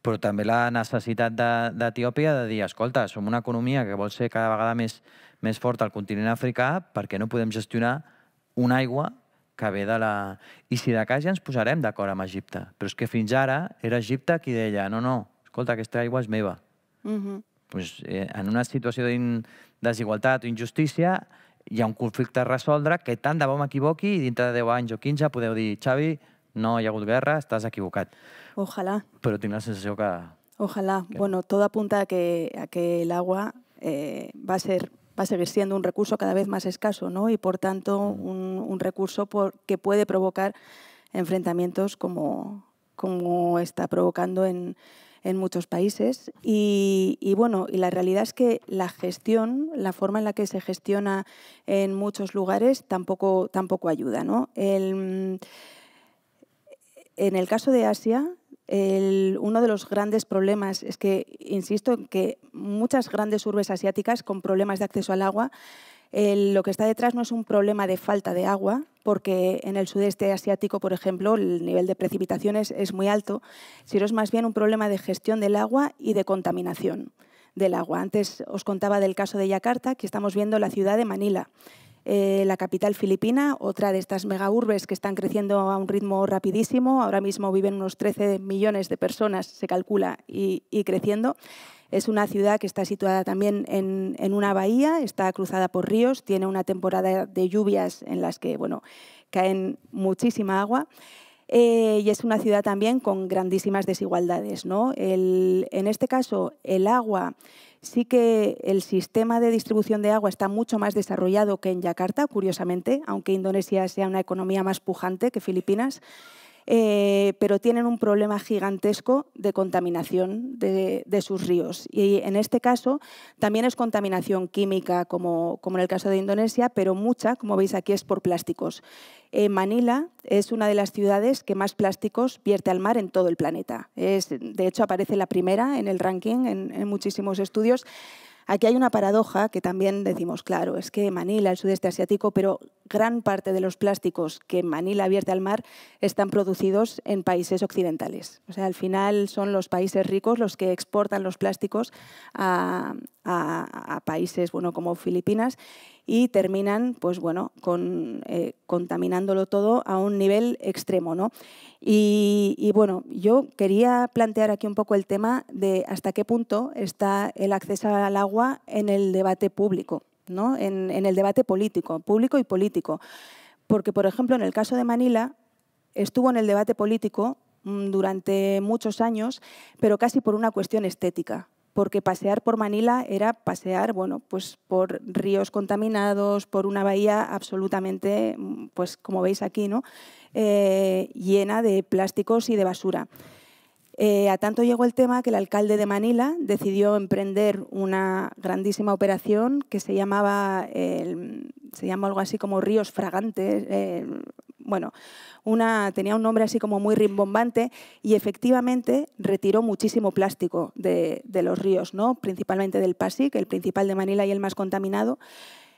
però també la necessitat d'Etiòpia de dir, escolta, som una economia que vol ser cada vegada més forta al continent africà perquè no podem gestionar una aigua que ve de la... I si de cas ja ens posarem d'acord amb Egipte. Però és que fins ara era Egipte qui deia, no, no, escolta, aquesta aigua és meva. En una situació de desigualtat o injustícia hi ha un conflicte a resoldre que tant de bo m'equivoqui i dintre de 10 anys o 15 podeu dir, Xavi, no hi ha hagut guerra, estàs equivocat. Ojalá. Però tinc la sensació que... Ojalá. Bueno, todo apunta a que el agua va a seguir siendo un recurso cada vez más escaso, ¿no? Y por tanto un recurso que puede provocar enfrentamientos como está provocando en muchos países. Y bueno, y la realidad es que la gestión, la forma en la que se gestiona en muchos lugares tampoco ayuda, ¿no? En el caso de Asia, uno de los grandes problemas es que, insisto, en que muchas grandes urbes asiáticas con problemas de acceso al agua, lo que está detrás no es un problema de falta de agua, porque en el sudeste asiático, por ejemplo, el nivel de precipitaciones es muy alto, sino es más bien un problema de gestión del agua y de contaminación del agua. Antes os contaba del caso de Yakarta, que estamos viendo la ciudad de Manila, la capital filipina, otra de estas megaurbes que están creciendo a un ritmo rapidísimo. Ahora mismo viven unos 13 millones de personas, se calcula, y creciendo. Es una ciudad que está situada también en una bahía, está cruzada por ríos, tiene una temporada de lluvias en las que, bueno, caen muchísima agua. Y es una ciudad también con grandísimas desigualdades, ¿no? En este caso, el agua... Sí que el sistema de distribución de agua está mucho más desarrollado que en Yakarta, curiosamente, aunque Indonesia sea una economía más pujante que Filipinas, pero tienen un problema gigantesco de contaminación de sus ríos. Y en este caso también es contaminación química, como en el caso de Indonesia, pero mucha, como veis aquí, es por plásticos. Manila es una de las ciudades que más plásticos vierte al mar en todo el planeta. De hecho, aparece la primera en el ranking en muchísimos estudios. Aquí hay una paradoja que también decimos, claro, es que Manila, el sudeste asiático, pero gran parte de los plásticos que Manila vierte al mar están producidos en países occidentales. O sea, al final son los países ricos los que exportan los plásticos a países, bueno, como Filipinas, y terminan, pues bueno, contaminándolo todo a un nivel extremo, ¿no? Y bueno, yo quería plantear aquí un poco el tema de hasta qué punto está el acceso al agua en el debate público, ¿no? En el debate político, público y político. Porque, por ejemplo, en el caso de Manila, estuvo en el debate político durante muchos años, pero casi por una cuestión estética. Porque pasear por Manila era pasear, bueno, pues por ríos contaminados, por una bahía absolutamente, pues como veis aquí, ¿no? Llena de plásticos y de basura. A tanto llegó el tema que el alcalde de Manila decidió emprender una grandísima operación que se llama algo así como Ríos Fragantes, bueno, tenía un nombre así como muy rimbombante, y efectivamente retiró muchísimo plástico de los ríos, ¿no? Principalmente del Pasig, el principal de Manila y el más contaminado,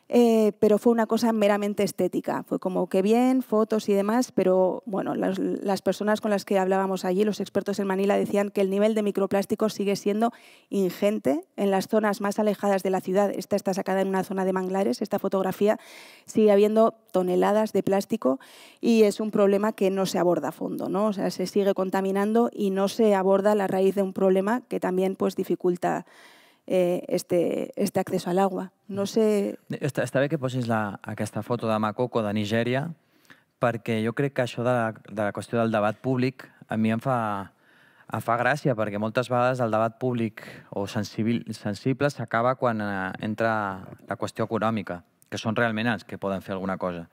pero fue una cosa meramente estética. Fue como que bien, fotos y demás, pero bueno, las personas con las que hablábamos allí, los expertos en Manila, decían que el nivel de microplásticos sigue siendo ingente en las zonas más alejadas de la ciudad. Esta está sacada en una zona de manglares, esta fotografía, sigue habiendo toneladas de plástico y es un problema que no se aborda a fondo, ¿no? O sea, se sigue contaminando y no se aborda la raíz de un problema que también, pues, dificulta este acceso al agua. No sé... Està bé que posis aquesta foto de Makoko de Nigèria, perquè jo crec que això de la qüestió del debat públic a mi em fa... Em fa gràcia perquè moltes vegades el debat públic o sensible s'acaba quan entra la qüestió econòmica, que són realment els que poden fer alguna cosa.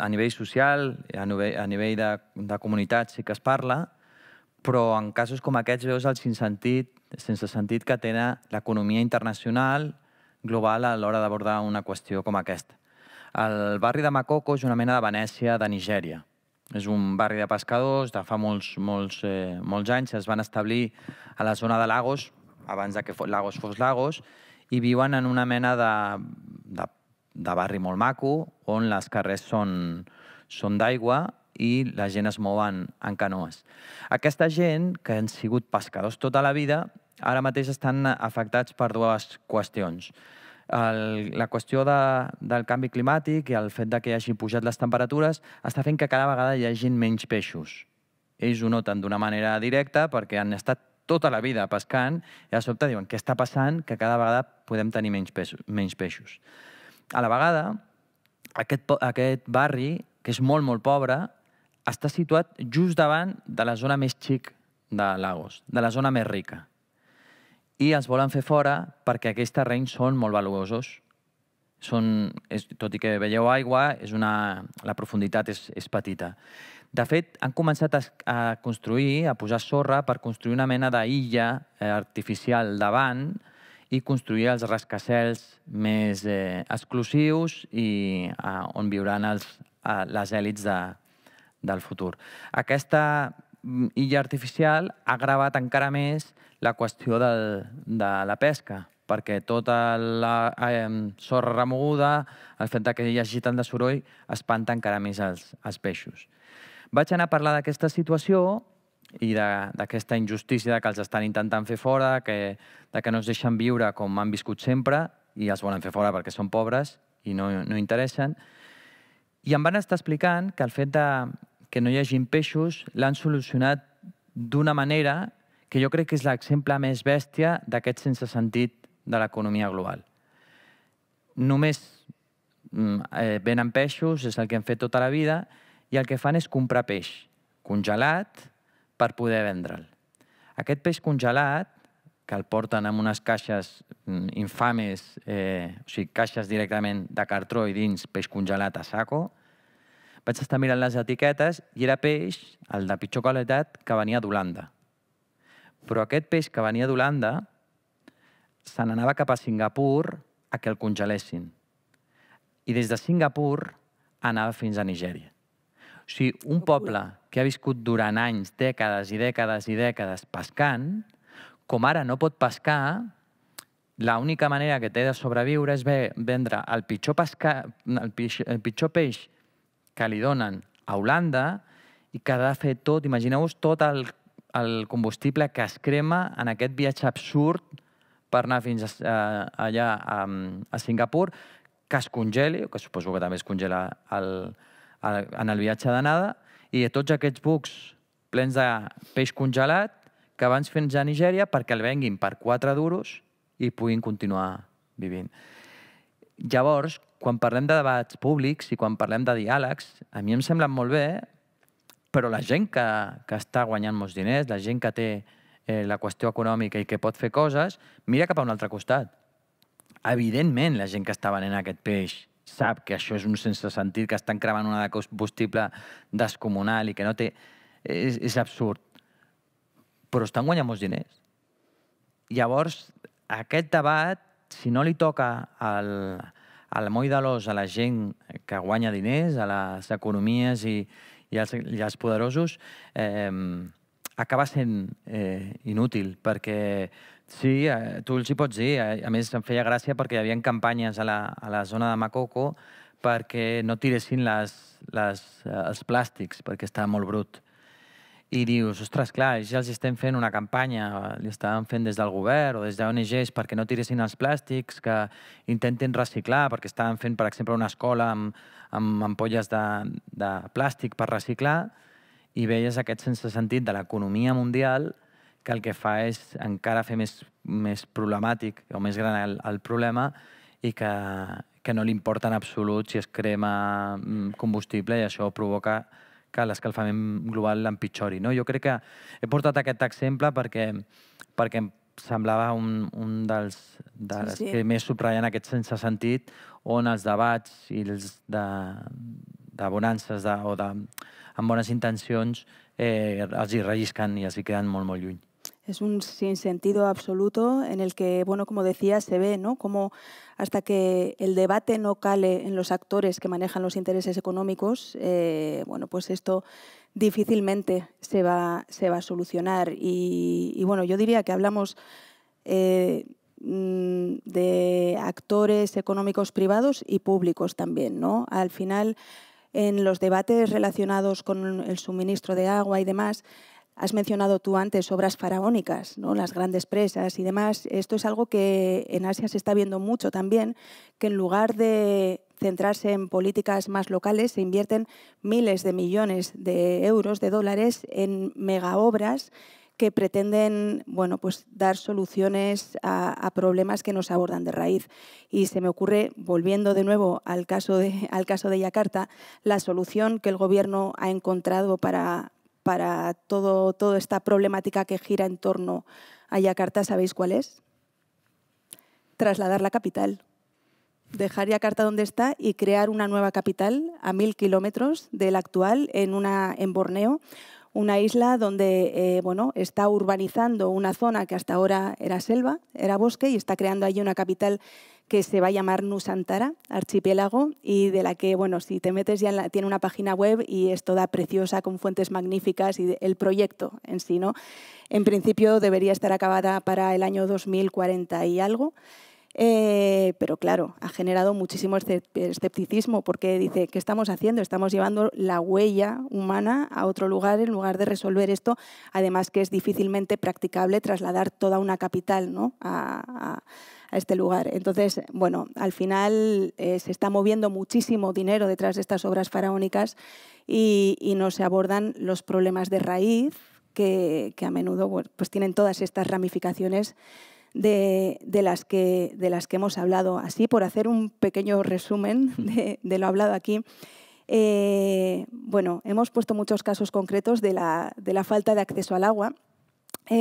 A nivell social, a nivell de comunitat sí que es parla, però en casos com aquests veus el sense sentit que té l'economia internacional global a l'hora d'abordar una qüestió com aquesta. El barri de Makoko és una mena de Venècia de Nigèria. És un barri de pescadors, de fa molts anys es van establir a la zona de Lagos, abans que Lagos fos Lagos, i viuen en una mena de barri molt maco, on les carrers són d'aigua i la gent es mou en canoes. Aquesta gent, que han sigut pescadors tota la vida, ara mateix estan afectats per dues qüestions. La qüestió del canvi climàtic i el fet que hi hagin pujat les temperatures està fent que cada vegada hi hagin menys peixos. Ells ho noten d'una manera directa perquè han estat tota la vida pescant i de sobte diuen què està passant que cada vegada podem tenir menys peixos. A la vegada, aquest barri, que és molt, molt pobre, està situat just davant de la zona més xic de Lagos, de la zona més rica. I els volen fer fora perquè aquests terrenys són molt valuosos. Tot i que veieu aigua, la profunditat és petita. De fet, han començat a construir, a posar sorra per construir una mena d'illa artificial davant i construir els rascacels més exclusius i on viuran les èlits del futur. Aquesta illa artificial ha agravat encara més la qüestió de la pesca, perquè tota la sorra remoguda, el fet que hi hagi tant de soroll, espanta encara més els peixos. Vaig anar a parlar d'aquesta situació i d'aquesta injustícia que els estan intentant fer fora, que no els deixen viure com han viscut sempre i els volen fer fora perquè són pobres i no interessen. I em van estar explicant que el fet que no hi hagi peixos l'han solucionat d'una manera que jo crec que és l'exemple més bèstia d'aquest sense sentit de l'economia global. Només venen peixos, és el que han fet tota la vida, i el que fan és comprar peix congelat per poder vendre'l. Aquest peix congelat, que el porten en unes caixes infames, o sigui, caixes directament de cartró i dins peix congelat a saco, vaig estar mirant les etiquetes i era peix, el de pitjor qualitat, que venia d'Holanda. Però aquest peix que venia d'Holanda se n'anava cap a Singapur a que el congelessin. I des de Singapur anava fins a Nigèria. O sigui, un poble que ha viscut durant anys, dècades i dècades i dècades pescant, com ara no pot pescar, l'única manera que té de sobreviure és vendre el pitjor peix que li donen a Holanda i que ha de fer tot, imagineu-vos, tot el combustible que es crema en aquest viatge absurd per anar fins allà a Singapur, que es congeli, que suposo que també es congela en el viatge d'anada, i tots aquests bucs plens de peix congelat que van fins a Nigèria perquè el venguin per $4 i puguin continuar vivint. Llavors, quan parlem de debats públics i quan parlem de diàlegs, a mi em semblen molt bé, però la gent que està guanyant molts diners, la gent que té la qüestió econòmica i que pot fer coses, mira cap a un altre costat. Evidentment, la gent que està venent aquest peix sap que això és un sense sentit, que estan cremant una de combustible descomunal i que no té... És absurd. Però estan guanyant molts diners. Llavors, aquest debat, si no li toca al moll de l'os a la gent que guanya diners, a les economies i els poderosos, acaba sent inútil, perquè sí, tu els hi pots dir, a més em feia gràcia perquè hi havia campanyes a la zona de Makoko perquè no tiressin els plàstics, perquè estava molt brut. I dius, ostres, clar, ja els estem fent una campanya, li estàvem fent des del govern o des d'ONGs perquè no tiressin els plàstics, que intenten reciclar, perquè estàvem fent, per exemple, una escola amb ampolles de plàstic per reciclar, i veies aquest sense sentit de l'economia mundial que el que fa és encara fer més problemàtic o més gran el problema i que no li importa en absolut si es crema combustible i això provoca que l'escalfament global l'empitjori. Jo crec que he portat aquest exemple perquè em semblava un dels que més subratllen aquest sense sentit, on els debats i els de bonances o amb bones intencions els hi rellisquen i els hi queden molt, molt lluny. Es un sinsentido absoluto en el que, bueno, como decía, se ve, ¿no?, como hasta que el debate no cale en los actores que manejan los intereses económicos, bueno, pues esto difícilmente se va a solucionar. Y bueno, yo diría que hablamos de actores económicos privados y públicos también, ¿no? Al final, en los debates relacionados con el suministro de agua y demás, has mencionado tú antes obras faraónicas, ¿no?, las grandes presas y demás. Esto es algo que en Asia se está viendo mucho también, que en lugar de centrarse en políticas más locales, se invierten miles de millones de euros, de dólares, en megaobras que pretenden, bueno, pues dar soluciones a problemas que nos abordan de raíz. Y se me ocurre, volviendo de nuevo al caso de Yakarta, la solución que el gobierno ha encontrado para toda esta problemática que gira en torno a Yakarta, ¿sabéis cuál es? Trasladar la capital. Dejar Yakarta donde está y crear una nueva capital a 1000 kilómetros del actual en Borneo, una isla donde bueno, está urbanizando una zona que hasta ahora era selva, era bosque, y está creando allí una capital que se va a llamar Nusantara, archipiélago, y de la que, bueno, si te metes ya tiene una página web y es toda preciosa, con fuentes magníficas, y el proyecto en sí, ¿no? En principio debería estar acabada para el año 2040 y algo, pero claro, ha generado muchísimo escepticismo porque dice, ¿qué estamos haciendo? Estamos llevando la huella humana a otro lugar en lugar de resolver esto, además que es difícilmente practicable trasladar toda una capital, ¿no?, a este lugar. Entonces, bueno, al final se está moviendo muchísimo dinero detrás de estas obras faraónicas y no se abordan los problemas de raíz que a menudo pues tienen todas estas ramificaciones de las que hemos hablado. Así, por hacer un pequeño resumen de lo hablado aquí, bueno, hemos puesto muchos casos concretos de la falta de acceso al agua.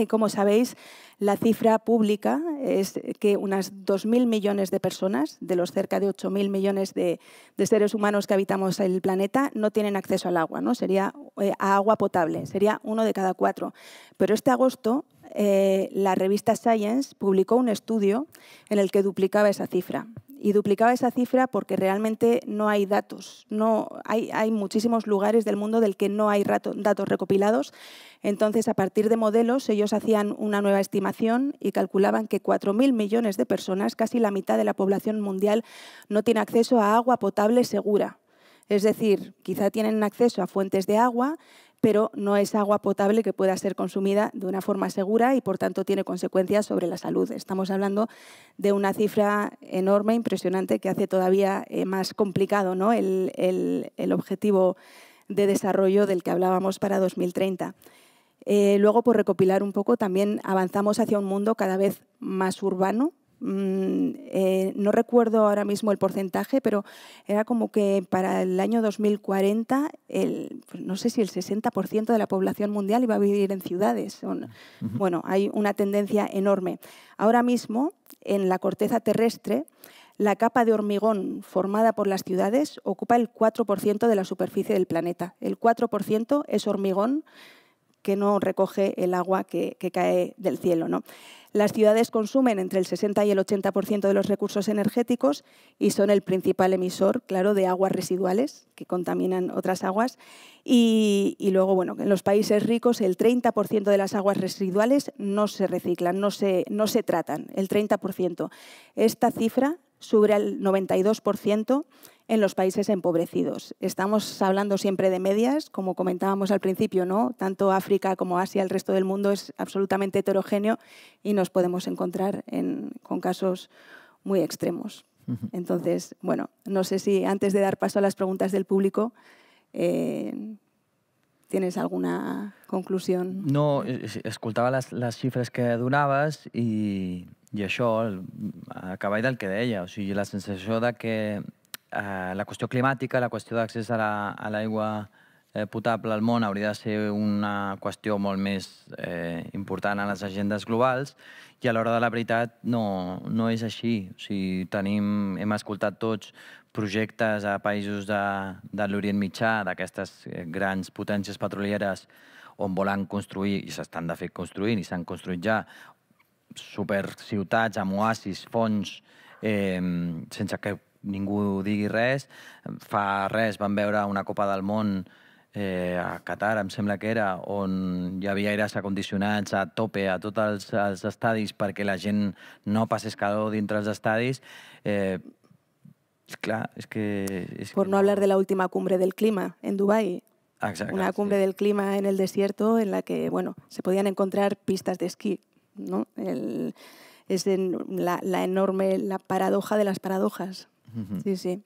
Como sabéis, la cifra pública es que unas 2.000 millones de personas, de los cerca de 8.000 millones de seres humanos que habitamos el planeta, no tienen acceso al agua, ¿no? Sería a agua potable, sería 1 de cada 4. Pero este agosto la revista Science publicó un estudio en el que duplicaba esa cifra. Y duplicaba esa cifra porque realmente no hay datos. No, hay muchísimos lugares del mundo del que no hay datos recopilados. Entonces, a partir de modelos, ellos hacían una nueva estimación y calculaban que 4.000 millones de personas, casi la mitad de la población mundial, no tiene acceso a agua potable segura. Es decir, quizá tienen acceso a fuentes de agua, pero no es agua potable que pueda ser consumida de una forma segura y, por tanto, tiene consecuencias sobre la salud. Estamos hablando de una cifra enorme, impresionante, que hace todavía más complicado, ¿no?, el objetivo de desarrollo del que hablábamos para 2030. Luego, por recopilar un poco, también avanzamos hacia un mundo cada vez más urbano. No recuerdo ahora mismo el porcentaje, pero era como que para el año 2040, no sé si el 60% de la población mundial iba a vivir en ciudades. Bueno, hay una tendencia enorme. Ahora mismo, en la corteza terrestre, la capa de hormigón formada por las ciudades ocupa el 4% de la superficie del planeta. El 4% es hormigón que no recoge el agua que cae del cielo, ¿no? Las ciudades consumen entre el 60 y el 80% de los recursos energéticos y son el principal emisor, claro, de aguas residuales que contaminan otras aguas. Y luego, bueno, en los países ricos el 30% de las aguas residuales no se reciclan, no se tratan, el 30%. Esta cifra sube al 92% en los países empobrecidos. Estamos hablando siempre de medias, como comentábamos al principio, ¿no? Tanto África como Asia, el resto del mundo es absolutamente heterogéneo y nos podemos encontrar con casos muy extremos. Entonces, bueno, no sé si antes de dar paso a las preguntas del público, ¿tienes alguna conclusión? No, escoltava les xifres que donaves i això, a cavall del que deia, o sigui, la sensació que la qüestió climàtica, la qüestió d'accés a l'aigua potable al món hauria de ser una qüestió molt més important a les agendes globals i a l'hora de la veritat no és així. Hem escoltat tots projectes a països de l'Orient Mitjà, d'aquestes grans potències petrolieres on volen construir, i s'estan de fet construint, i s'han construït ja, superciutats amb oasis, fonts, sense que ningú digui res. Fa res vam veure una Copa del Món a Qatar, em sembla que era, on hi havia aires acondicionats a tope a tots els estadis perquè la gent no passés calor dintre els estadis. Clar, és que... Por no hablar de la última cumbre del clima en Dubái. Exacte. Una cumbre del clima en el desierto en la que, bueno, se podían encontrar pistas de esquí, ¿no? Es la enorme, la paradoja de las paradojas. Sí, sí.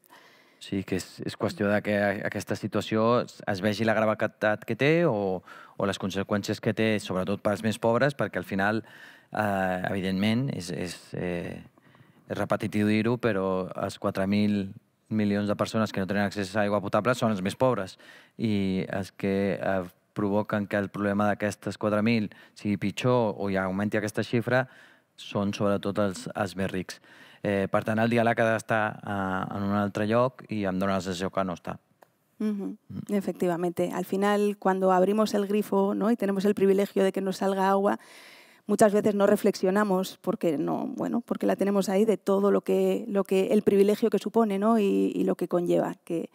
Sí, que és qüestió que aquesta situació es vegi la gravetat que té o les conseqüències que té, sobretot per als més pobres, perquè al final, evidentment, és repetitiu dir-ho, però els 4.000 milions de persones que no tenen accés a aigua potable són els més pobres i els que provoquen que el problema d'aquestes 4.000 sigui pitjor o hi augmenti aquesta xifra són sobretot els més rics. Per tant, el diàleg ha d'estar en un altre lloc i em dóna la sensació que no està. Efectivamente. Al final, cuando abrimos el grifo, ¿no?, y tenemos el privilegio de que nos salga agua, muchas veces no reflexionamos porque no, bueno, porque la tenemos ahí, de todo lo que el privilegio que supone, ¿no?, y lo que conlleva que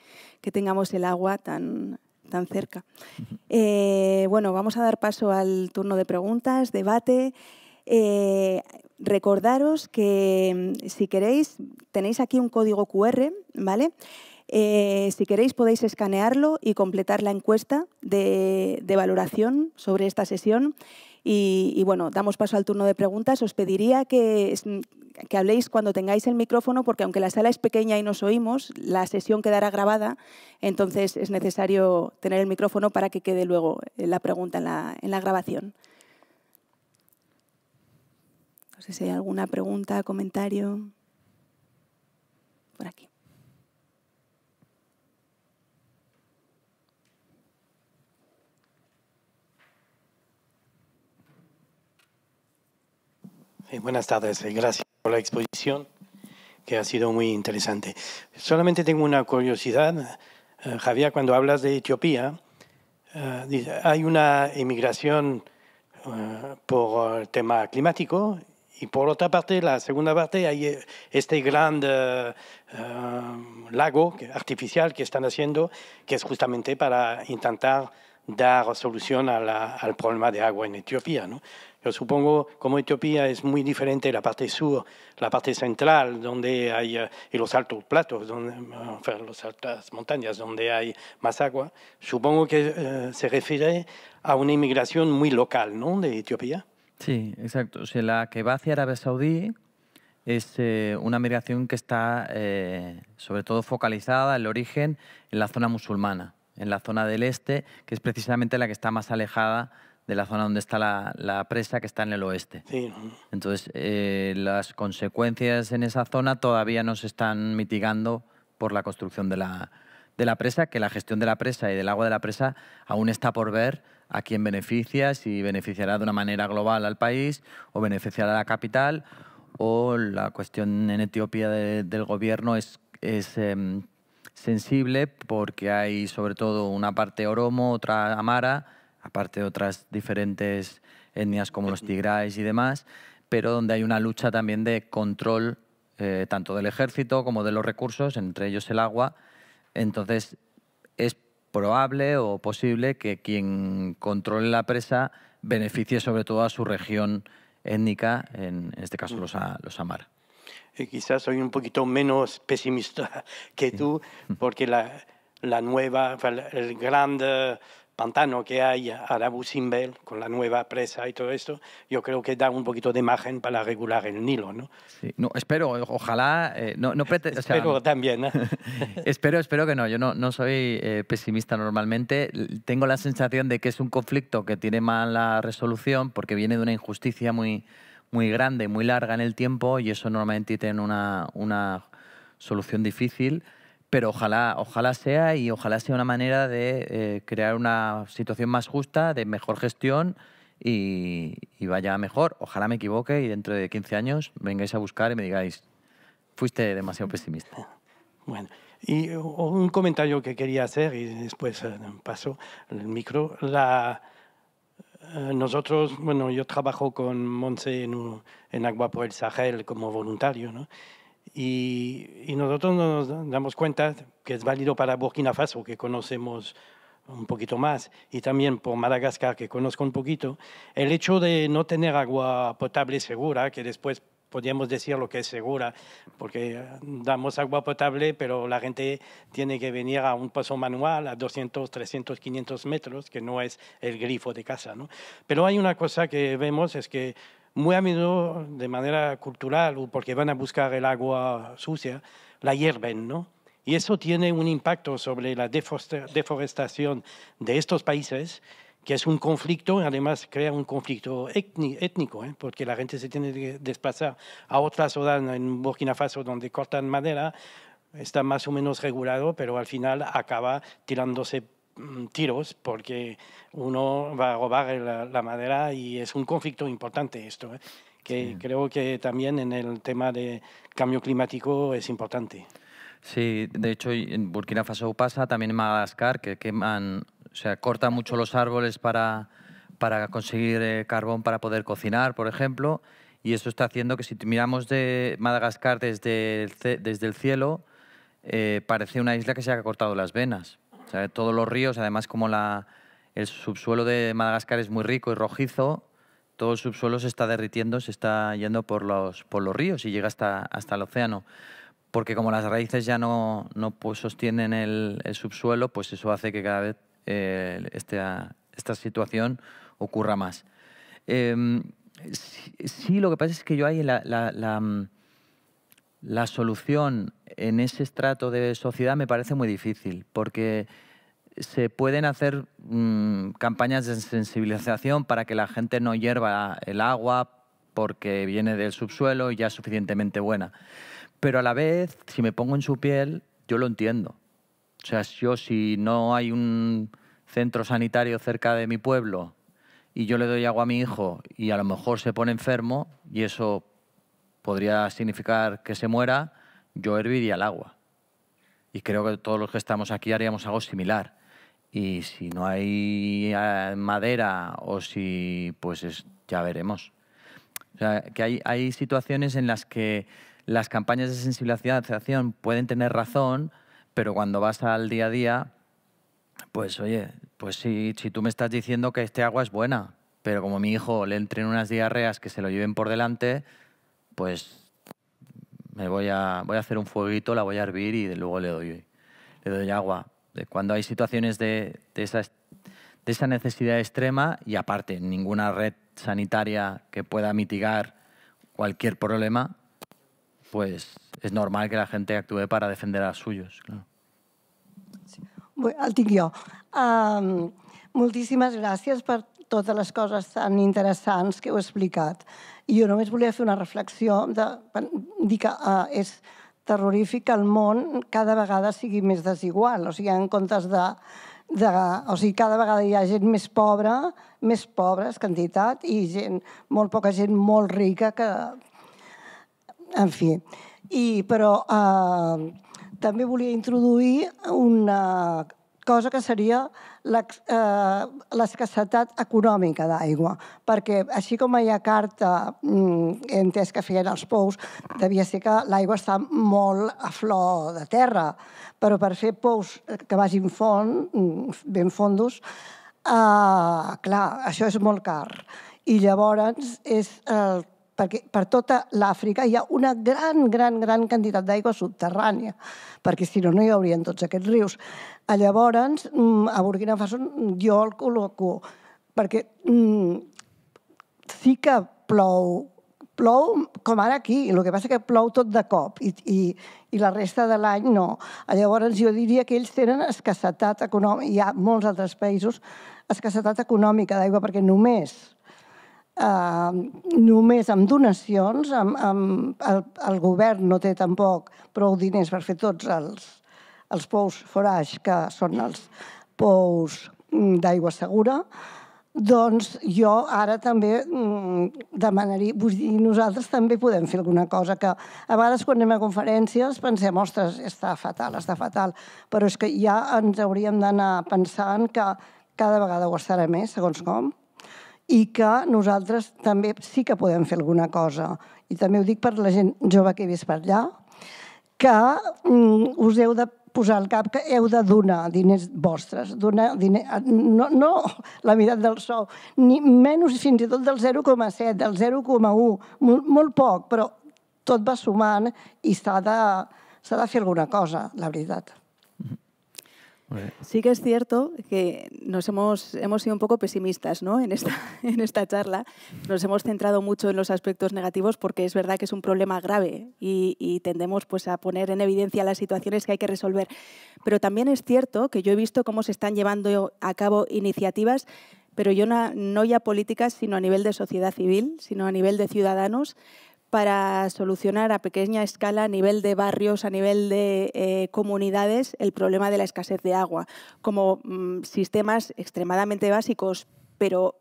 tengamos el agua tan cerca. Bueno, vamos a dar paso al turno de preguntas, debate. Recordaros que si queréis tenéis aquí un código QR, ¿vale? Si queréis podéis escanearlo y completar la encuesta de valoración sobre esta sesión. Y bueno, damos paso al turno de preguntas. Os pediría que habléis cuando tengáis el micrófono, porque aunque la sala es pequeña y nos oímos, la sesión quedará grabada, entonces es necesario tener el micrófono para que quede luego la pregunta en la grabación. No sé si hay alguna pregunta, comentario. Por aquí. Buenas tardes, gracias por la exposición, que ha sido muy interesante. Solamente tengo una curiosidad, Xavier, cuando hablas de Etiopía, hay una emigración por el tema climático y por otra parte, la segunda parte, hay este gran lago artificial que están haciendo, que es justamente para intentar dar solución al problema de agua en Etiopía, ¿no? Yo supongo, como Etiopía es muy diferente la parte sur, la parte central, donde hay y los altos platos, las altas montañas donde hay más agua, supongo que se refiere a una inmigración muy local, ¿no?, de Etiopía. Sí, exacto. O sea, la que va hacia Arabia Saudí es una migración que está sobre todo focalizada en el origen en la zona musulmana, en la zona del este, que es precisamente la que está más alejada de la zona donde está la presa, que está en el oeste. Sí. Entonces, las consecuencias en esa zona todavía no se están mitigando por la construcción de la presa, que la gestión de la presa y del agua de la presa aún está por ver a quién beneficia, si beneficiará de una manera global al país o beneficiará a la capital, o la cuestión en Etiopía del gobierno es sensible porque hay sobre todo una parte oromo, otra amara, aparte de otras diferentes etnias como los tigráis y demás, pero donde hay una lucha también de control tanto del ejército como de los recursos, entre ellos el agua. Entonces, es probable o posible que quien controle la presa beneficie sobre todo a su región étnica, en este caso los amara. Quizás soy un poquito menos pesimista que tú, porque el grande pantano que hay a Abu Simbel, con la nueva presa y todo esto, yo creo que da un poquito de margen para regular el Nilo, ¿no? Sí, no, espero, ojalá... no pretendo, espero, o sea, también, ¿eh? espero que no, yo no soy pesimista normalmente. Tengo la sensación de que es un conflicto que tiene mala resolución porque viene de una injusticia muy, muy grande, muy larga en el tiempo, y eso normalmente tiene una solución difícil. Pero ojalá sea, y ojalá sea una manera de crear una situación más justa, de mejor gestión y vaya mejor. Ojalá me equivoque y dentro de 15 años vengáis a buscar y me digáis, fuiste demasiado pesimista. Bueno, y un comentario que quería hacer y después paso el micro. Nosotros, bueno, yo trabajo con Montse en Agua por el Sahel como voluntario, ¿no? Y nosotros nos damos cuenta que es válido para Burkina Faso, que conocemos un poquito más, y también por Madagascar, que conozco un poquito, el hecho de no tener agua potable segura, que después podríamos decir lo que es segura, porque damos agua potable, pero la gente tiene que venir a un paso manual a 200, 300, 500 metros, que no es el grifo de casa, ¿no? Pero hay una cosa que vemos, es que muy a menudo, de manera cultural, o porque van a buscar el agua sucia, la hierven, ¿no? Y eso tiene un impacto sobre la deforestación de estos países, que es un conflicto, además crea un conflicto étnico, ¿eh? Porque la gente se tiene que desplazar a otras zonas en Burkina Faso donde cortan madera, está más o menos regulado, pero al final acaba tirándose tiros porque uno va a robar la madera y es un conflicto importante esto, ¿eh? Que sí. Creo que también en el tema de cambio climático es importante. Sí, de hecho en Burkina Faso pasa, también en Madagascar, que queman, o sea, cortan mucho los árboles para conseguir carbón para poder cocinar, por ejemplo, y eso está haciendo que si miramos de Madagascar desde el cielo, parece una isla que se ha cortado las venas. O sea, todos los ríos, además como el subsuelo de Madagascar es muy rico y rojizo, todo el subsuelo se está derritiendo, se está yendo por los ríos y llega hasta el océano. Porque como las raíces ya no pues, sostienen el subsuelo, pues eso hace que cada vez esta situación ocurra más. Sí, lo que pasa es que yo ahí la solución en ese estrato de sociedad me parece muy difícil, porque se pueden hacer campañas de sensibilización para que la gente no hierva el agua porque viene del subsuelo y ya es suficientemente buena. Pero a la vez, si me pongo en su piel, yo lo entiendo. O sea, yo si no hay un centro sanitario cerca de mi pueblo y yo le doy agua a mi hijo y a lo mejor se pone enfermo y eso podría significar que se muera, yo herviría el agua. Y creo que todos los que estamos aquí haríamos algo similar. Y si no hay madera o si... pues ya veremos. O sea, que hay situaciones en las que las campañas de sensibilización pueden tener razón, pero cuando vas al día a día, pues oye, pues si tú me estás diciendo que este agua es buena, pero como a mi hijo le entren unas diarreas que se lo lleven por delante, pues voy a hacer un fueguito, la voy a hervir y luego le doy agua. Cuando hay situaciones de esa necesidad extrema y aparte ninguna red sanitaria que pueda mitigar cualquier problema, pues es normal que la gente actúe para defender a los suyos. Claro. Sí. Bé, el tinc jo. Moltíssimes gràcies per totes les coses tan interessants que heu explicat. I jo només volia fer una reflexió de dir que és terrorífic que el món cada vegada sigui més desigual. O sigui, en comptes de... O sigui, cada vegada hi ha gent més pobra, més pobres, quantitat, i gent, molt poca gent molt rica que... En fi, però també volia introduir una cosa que seria l'escassetat econòmica d'aigua, perquè així com a Yakarta, he entès que feien els pous, devia ser que l'aigua està molt a flor de terra, però per fer pous que vagin ben fondos, clar, això és molt car. I llavors és... perquè per tota l'Àfrica hi ha una gran quantitat d'aigua subterrània, perquè si no, no hi haurien tots aquests rius. Llavors, a Burkina Faso jo el col·loco, perquè sí que plou com ara aquí, el que passa que plou tot de cop i la resta de l'any no. Llavors jo diria que ells tenen escassetat econòmica, hi ha molts altres països, escassetat econòmica d'aigua, perquè només amb donacions, el govern no té tampoc prou diners per fer tots els pous forage, que són els pous d'aigua segura, doncs jo ara també demanaria... Vull dir, nosaltres també podem fer alguna cosa que a vegades quan anem a conferències pensem, ostres, està fatal, però és que ja ens hauríem d'anar pensant que cada vegada ho estarà més, segons com, i que nosaltres també sí que podem fer alguna cosa. I també ho dic per la gent jove que he vist per allà, que us heu de posar al cap que heu de donar diners vostres, donar no la meitat del sou, ni menys fins i tot del 0,7, del 0,1, molt poc, però tot va sumant i s'ha de fer alguna cosa, la veritat. Sí que es cierto que hemos sido un poco pesimistas, ¿no?, en esta charla. Nos hemos centrado mucho en los aspectos negativos porque es verdad que es un problema grave y tendemos pues, a poner en evidencia las situaciones que hay que resolver. Pero también es cierto que yo he visto cómo se están llevando a cabo iniciativas, pero yo no ya políticas, sino a nivel de sociedad civil, sino a nivel de ciudadanos, para solucionar a pequeña escala, a nivel de barrios, a nivel de comunidades, el problema de la escasez de agua, como sistemas extremadamente básicos, pero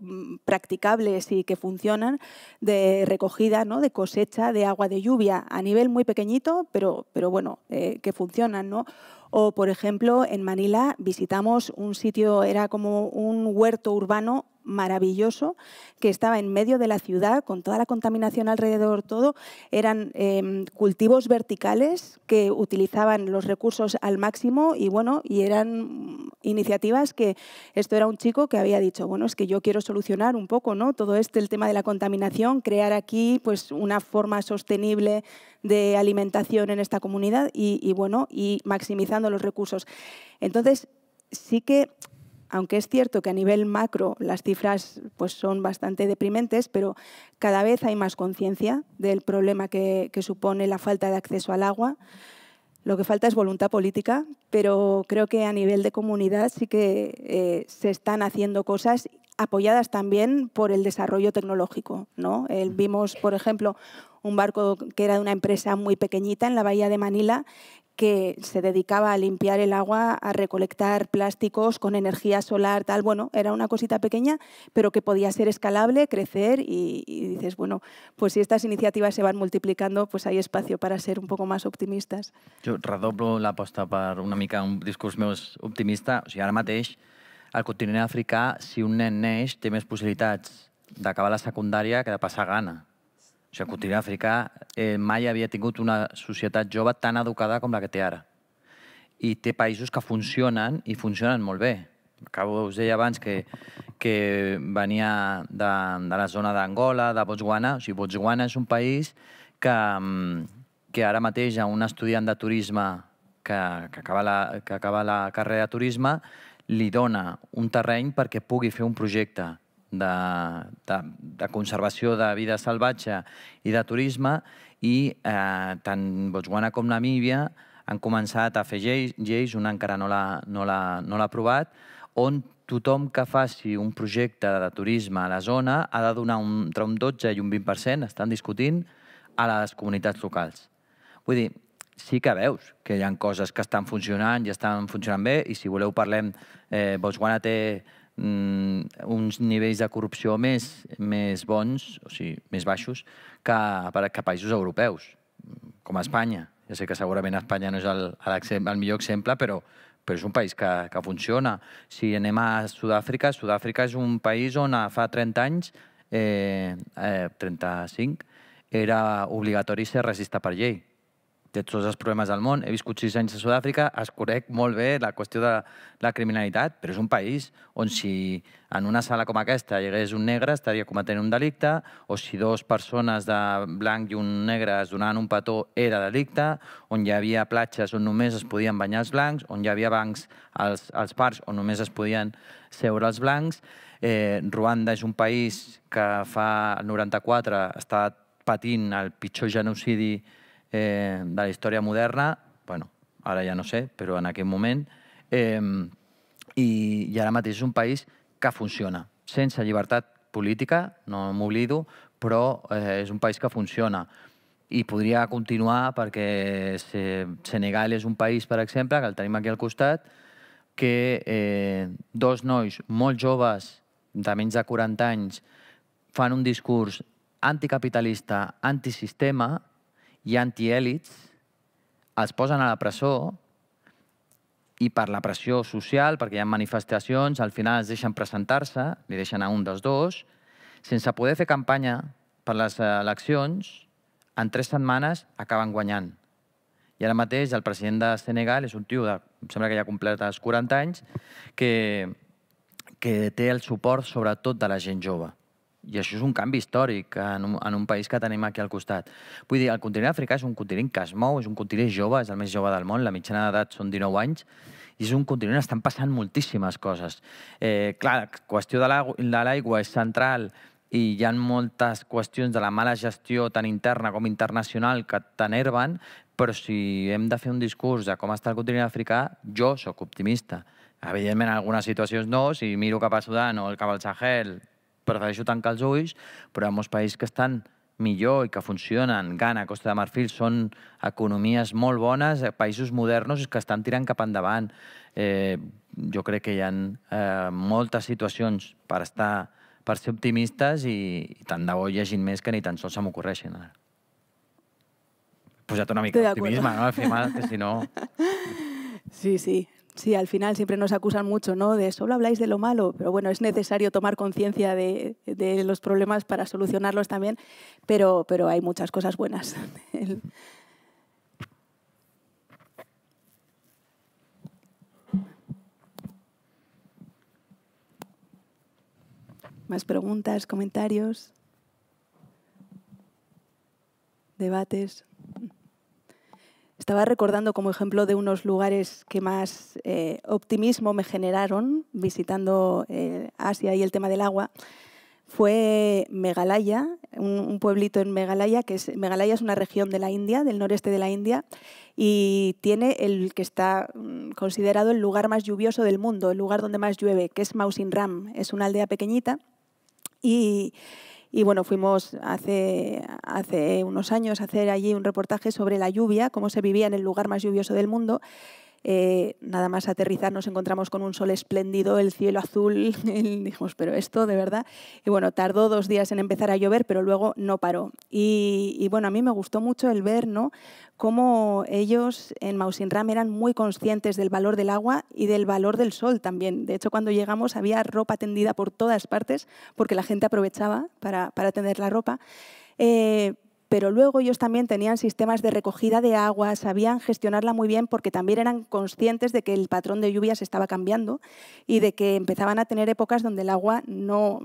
practicables y que funcionan, de recogida, ¿no?, de cosecha, de agua de lluvia, a nivel muy pequeñito, pero bueno, que funcionan, ¿no? O, por ejemplo, en Manila visitamos un sitio, era como un huerto urbano maravilloso que estaba en medio de la ciudad con toda la contaminación alrededor, todo. Eran cultivos verticales que utilizaban los recursos al máximo y bueno, y eran iniciativas que esto era un chico que había dicho, bueno, es que yo quiero solucionar un poco, ¿no?, todo el tema de la contaminación, crear aquí pues una forma sostenible de alimentación en esta comunidad y bueno, y maximizando los recursos. Entonces, sí que aunque es cierto que a nivel macro las cifras pues, son bastante deprimentes, pero cada vez hay más conciencia del problema que supone la falta de acceso al agua. Lo que falta es voluntad política, pero creo que a nivel de comunidad sí que se están haciendo cosas apoyadas también por el desarrollo tecnológico, ¿no? Vimos, por ejemplo, un barco que era de una empresa muy pequeñita en la bahía de Manila que se dedicaba a limpiar el agua, a recolectar plásticos con energía solar, tal. Bueno, era una cosita pequeña, pero que podía ser escalable, crecer y dices, bueno, pues si estas iniciativas se van multiplicando, pues hay espacio para ser un poco más optimistas. Jo redoblo l'aposta per una mica un discurs més optimista. O sigui, ara mateix, al continent africà, si un nen neix, té més possibilitats d'acabar la secundària que de passar gana. O sigui, el continent africà mai havia tingut una societat jove tan educada com la que té ara. I té països que funcionen, i funcionen molt bé. Us deia abans que venia de la zona d'Angola, de Botswana. O sigui, Botswana és un país que ara mateix a un estudiant de turisme que acaba la carrera de turisme li dona un terreny perquè pugui fer un projecte de conservació de vida salvatge i de turisme i tant Botswana com Namíbia han començat a fer lleis, una encara no l'ha aprovat, on tothom que faci un projecte de turisme a la zona ha de donar entre un 12 i un 20%, estan discutint, a les comunitats locals. Vull dir, sí que veus que hi ha coses que estan funcionant i estan funcionant bé i si voleu parlem, Botswana té uns nivells de corrupció més bons, o sigui, més baixos, que països europeus, com Espanya. Ja sé que segurament Espanya no és el millor exemple, però és un país que funciona. Si anem a Sud-àfrica, Sud-àfrica és un país on fa 30 anys, 35, era obligatori ser racista per llei. Té tots els problemes del món. He viscut 6 anys a Sud-àfrica, es conec molt bé la qüestió de la criminalitat, però és un país on si en una sala com aquesta hi hagués un negre estaria cometent un delicte, o si 2 persones de blanc i un negre es donaven un petó era delicte, on hi havia platges on només es podien banyar els blancs, on hi havia bancs als parcs on només es podien seure els blancs. Ruanda és un país que fa el 94 està patint el pitjor genocidi de la història moderna, bueno, ara ja no sé, però en aquest moment, i ara mateix és un país que funciona, sense llibertat política, no m'oblido, però és un país que funciona. I podria continuar perquè Senegal és un país, per exemple, que el tenim aquí al costat, que dos nois molt joves, de menys de 40 anys, fan un discurs anticapitalista, antisistema i antièlits, els posen a la presó i per la pressió social, perquè hi ha manifestacions, al final els deixen presentar-se, li deixen a un dels dos, sense poder fer campanya per les eleccions, en 3 setmanes acaben guanyant. I ara mateix el president de Senegal és un tio, em sembla que ja ha complert els 40 anys, que té el suport sobretot de la gent jove. I això és un canvi històric en un país que tenim aquí al costat. Vull dir, el continent africà és un continent que es mou, és un continent jove, és el més jove del món, la mitjana d'edat són 19 anys, i és un continent on estan passant moltíssimes coses. Clar, la qüestió de l'aigua és central i hi ha moltes qüestions de la mala gestió tant interna com internacional que t'enerven, però si hem de fer un discurs de com està el continent africà, jo sóc optimista. Evidentment, en algunes situacions no, si miro cap a Sudan o cap al Sahel, prefereixo tancar els ulls, però hi ha molts països que estan millor i que funcionen. Gana, Costa de Marfil, són economies molt bones, països moderns que estan tirant cap endavant. Jo crec que hi ha moltes situacions per ser optimistes i tant de bo hi hagin més que ni tan sols se m'ocorreixin. Posa't una mica d'optimisme, no? Al final, que si no... Sí, sí. Sí, al final siempre nos acusan mucho, ¿no? De solo habláis de lo malo, pero bueno, es necesario tomar conciencia de los problemas para solucionarlos también, pero hay muchas cosas buenas. Más preguntas, comentarios, debates. Estaba recordando como ejemplo de unos lugares que más optimismo me generaron visitando Asia y el tema del agua. Fue Meghalaya, un pueblito en Meghalaya, Meghalaya es una región de la India, del noreste de la India, y tiene el que está considerado el lugar más lluvioso del mundo, el lugar donde más llueve, que es Mausinram. Es una aldea pequeñita y bueno, fuimos hace unos años a hacer allí un reportaje sobre la lluvia, cómo se vivía en el lugar más lluvioso del mundo. Nada más aterrizar nos encontramos con un sol espléndido, el cielo azul, dijimos, pero esto de verdad. Y bueno, tardó 2 días en empezar a llover, pero luego no paró. Y bueno, a mí me gustó mucho el ver, ¿no?, cómo ellos en Mausinram eran muy conscientes del valor del agua y del valor del sol también. De hecho, cuando llegamos había ropa tendida por todas partes porque la gente aprovechaba para tender la ropa. Pero luego ellos también tenían sistemas de recogida de agua, sabían gestionarla muy bien porque también eran conscientes de que el patrón de lluvias estaba cambiando y de que empezaban a tener épocas donde el agua no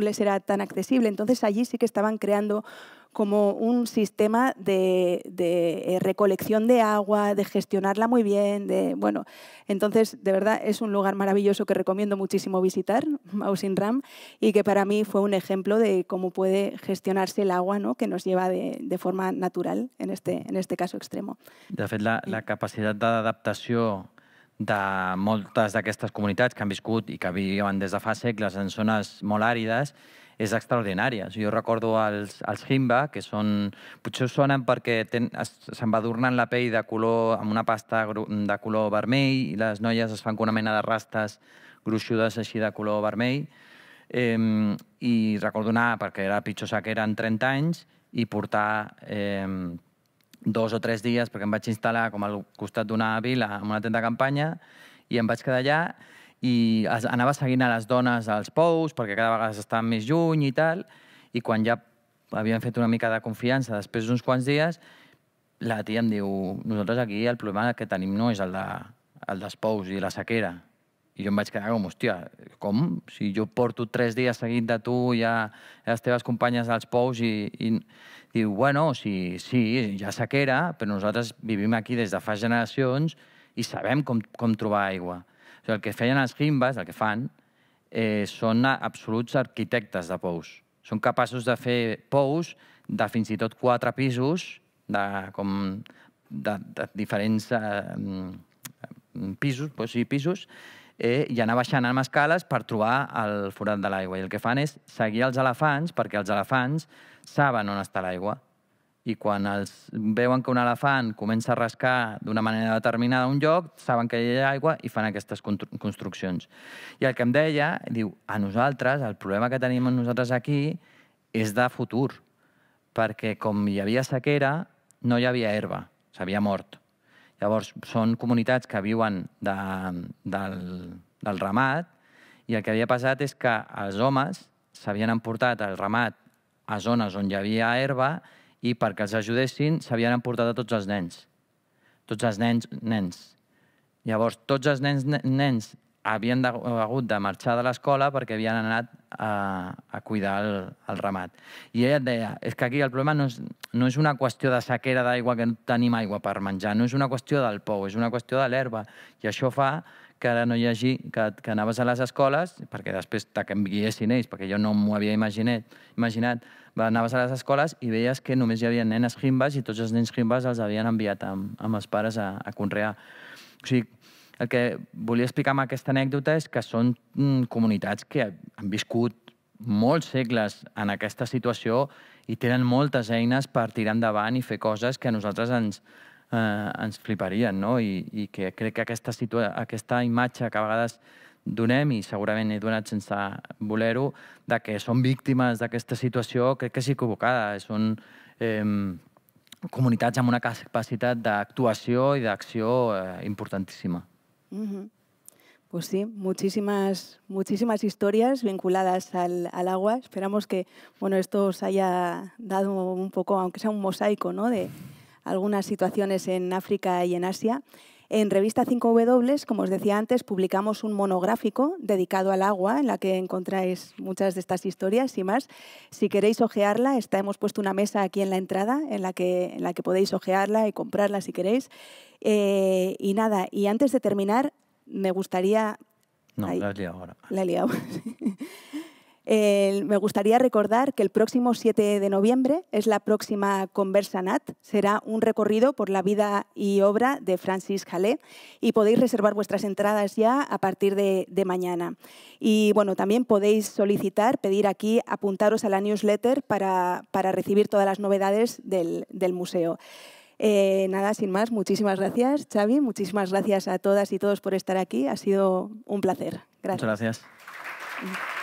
les era tan accesible. Entonces allí sí que estaban creando como un sistema de recolección de agua, de gestionarla muy bien. Bueno, entonces, de verdad, es un lugar maravilloso que recomiendo muchísimo visitar, Mausinram, y que para mí fue un ejemplo de cómo puede gestionarse el agua, ¿no?, que nos lleva de forma natural, en este caso extremo. De fet, la capacitat d'adaptació de moltes d'aquestes comunitats que han viscut i que viuen des de fa segles en zones molt àrides és extraordinària. Jo recordo els Himba, que són... Potser sonen perquè s'embadurnen la pell de color amb una pasta de color vermell i les noies es fan com una mena de rastes gruixudes així de color vermell. I recordo anar, perquè era la pitjor sequera en 30 anys, i portar 2 o 3 dies, perquè em vaig instal·lar com al costat d'una vila amb una tenda de campanya i em vaig quedar allà. I anava seguint a les dones als pous, perquè cada vegada estaven més lluny i tal, i quan ja havien fet una mica de confiança, després d'uns quants dies, la tia em diu, nosaltres aquí el problema que tenim no és el dels pous i la sequera. I jo em vaig quedar com, hòstia, com? Si jo porto 3 dies seguint de tu i a les teves companyes als pous i... Diu, bueno, sí, hi ha sequera, però nosaltres vivim aquí des de fa generacions i sabem com trobar aigua. El que feien els Himbas, el que fan, són absoluts arquitectes de pous. Són capaços de fer pous de fins i tot 4 pisos, de diferents pisos, i anar baixant amb escales per trobar el forat de l'aigua. I el que fan és seguir els elefants, perquè els elefants saben on està l'aigua. i quan veuen que un elefant comença a rascar d'una manera determinada un lloc, saben que hi ha aigua i fan aquestes construccions. I el que em deia, diu, a nosaltres, el problema que tenim nosaltres aquí és de futur, perquè com hi havia sequera, no hi havia herba, s'havia mort. Llavors, són comunitats que viuen del ramat i el que havia passat és que els homes s'havien emportat el ramat a zones on hi havia herba i perquè els ajudessin s'havien emportat a tots els nens. Tots els nens. Llavors, tots els nens havien hagut de marxar de l'escola perquè havien anat a cuidar el ramat. I ella et deia, és que aquí el problema no és una qüestió de sequera d'aigua, que no tenim aigua per menjar, no és una qüestió del pou, és una qüestió de l'herba. I això fa que ara no hi hagi, que anaves a les escoles, perquè després t'enviessin ells, perquè jo no m'ho havia imaginat, anaves a les escoles i veies que només hi havia nenes jimbes i tots els nens jimbes els havien enviat amb els pares a conrear. O sigui, el que volia explicar amb aquesta anècdota és que són comunitats que han viscut molts segles en aquesta situació i tenen moltes eines per tirar endavant i fer coses que a nosaltres ens fliparien, no? I que crec que aquesta imatge que a vegades donem, i segurament he donat sense voler-ho, que són víctimes d'aquesta situació, crec que és equivocada. Són comunitats amb una capacitat d'actuació i d'acció importantíssima. Pues sí, muchísimas historias vinculadas al agua. Esperamos que esto os haya dado un poco, aunque sea un mosaico, de algunas situaciones en África y en Asia. En Revista 5W, como os decía antes, publicamos un monográfico dedicado al agua, en la que encontráis muchas de estas historias y más. Si queréis ojearla, hemos puesto una mesa aquí en la entrada en la que podéis ojearla y comprarla si queréis. Y nada, y antes de terminar, me gustaría... No, ahí, la he liado ahora. La he liado. Me gustaría recordar que el próximo 7 de noviembre es la próxima Conversanat. Será un recorrido por la vida y obra de Francis Jalé y podéis reservar vuestras entradas ya a partir de mañana. Y bueno, también podéis solicitar, pedir aquí, apuntaros a la newsletter para recibir todas las novedades del museo. Nada, sin más, muchísimas gracias, Xavi. Muchísimas gracias a todas y todos por estar aquí. Ha sido un placer. Gracias. Muchas gracias.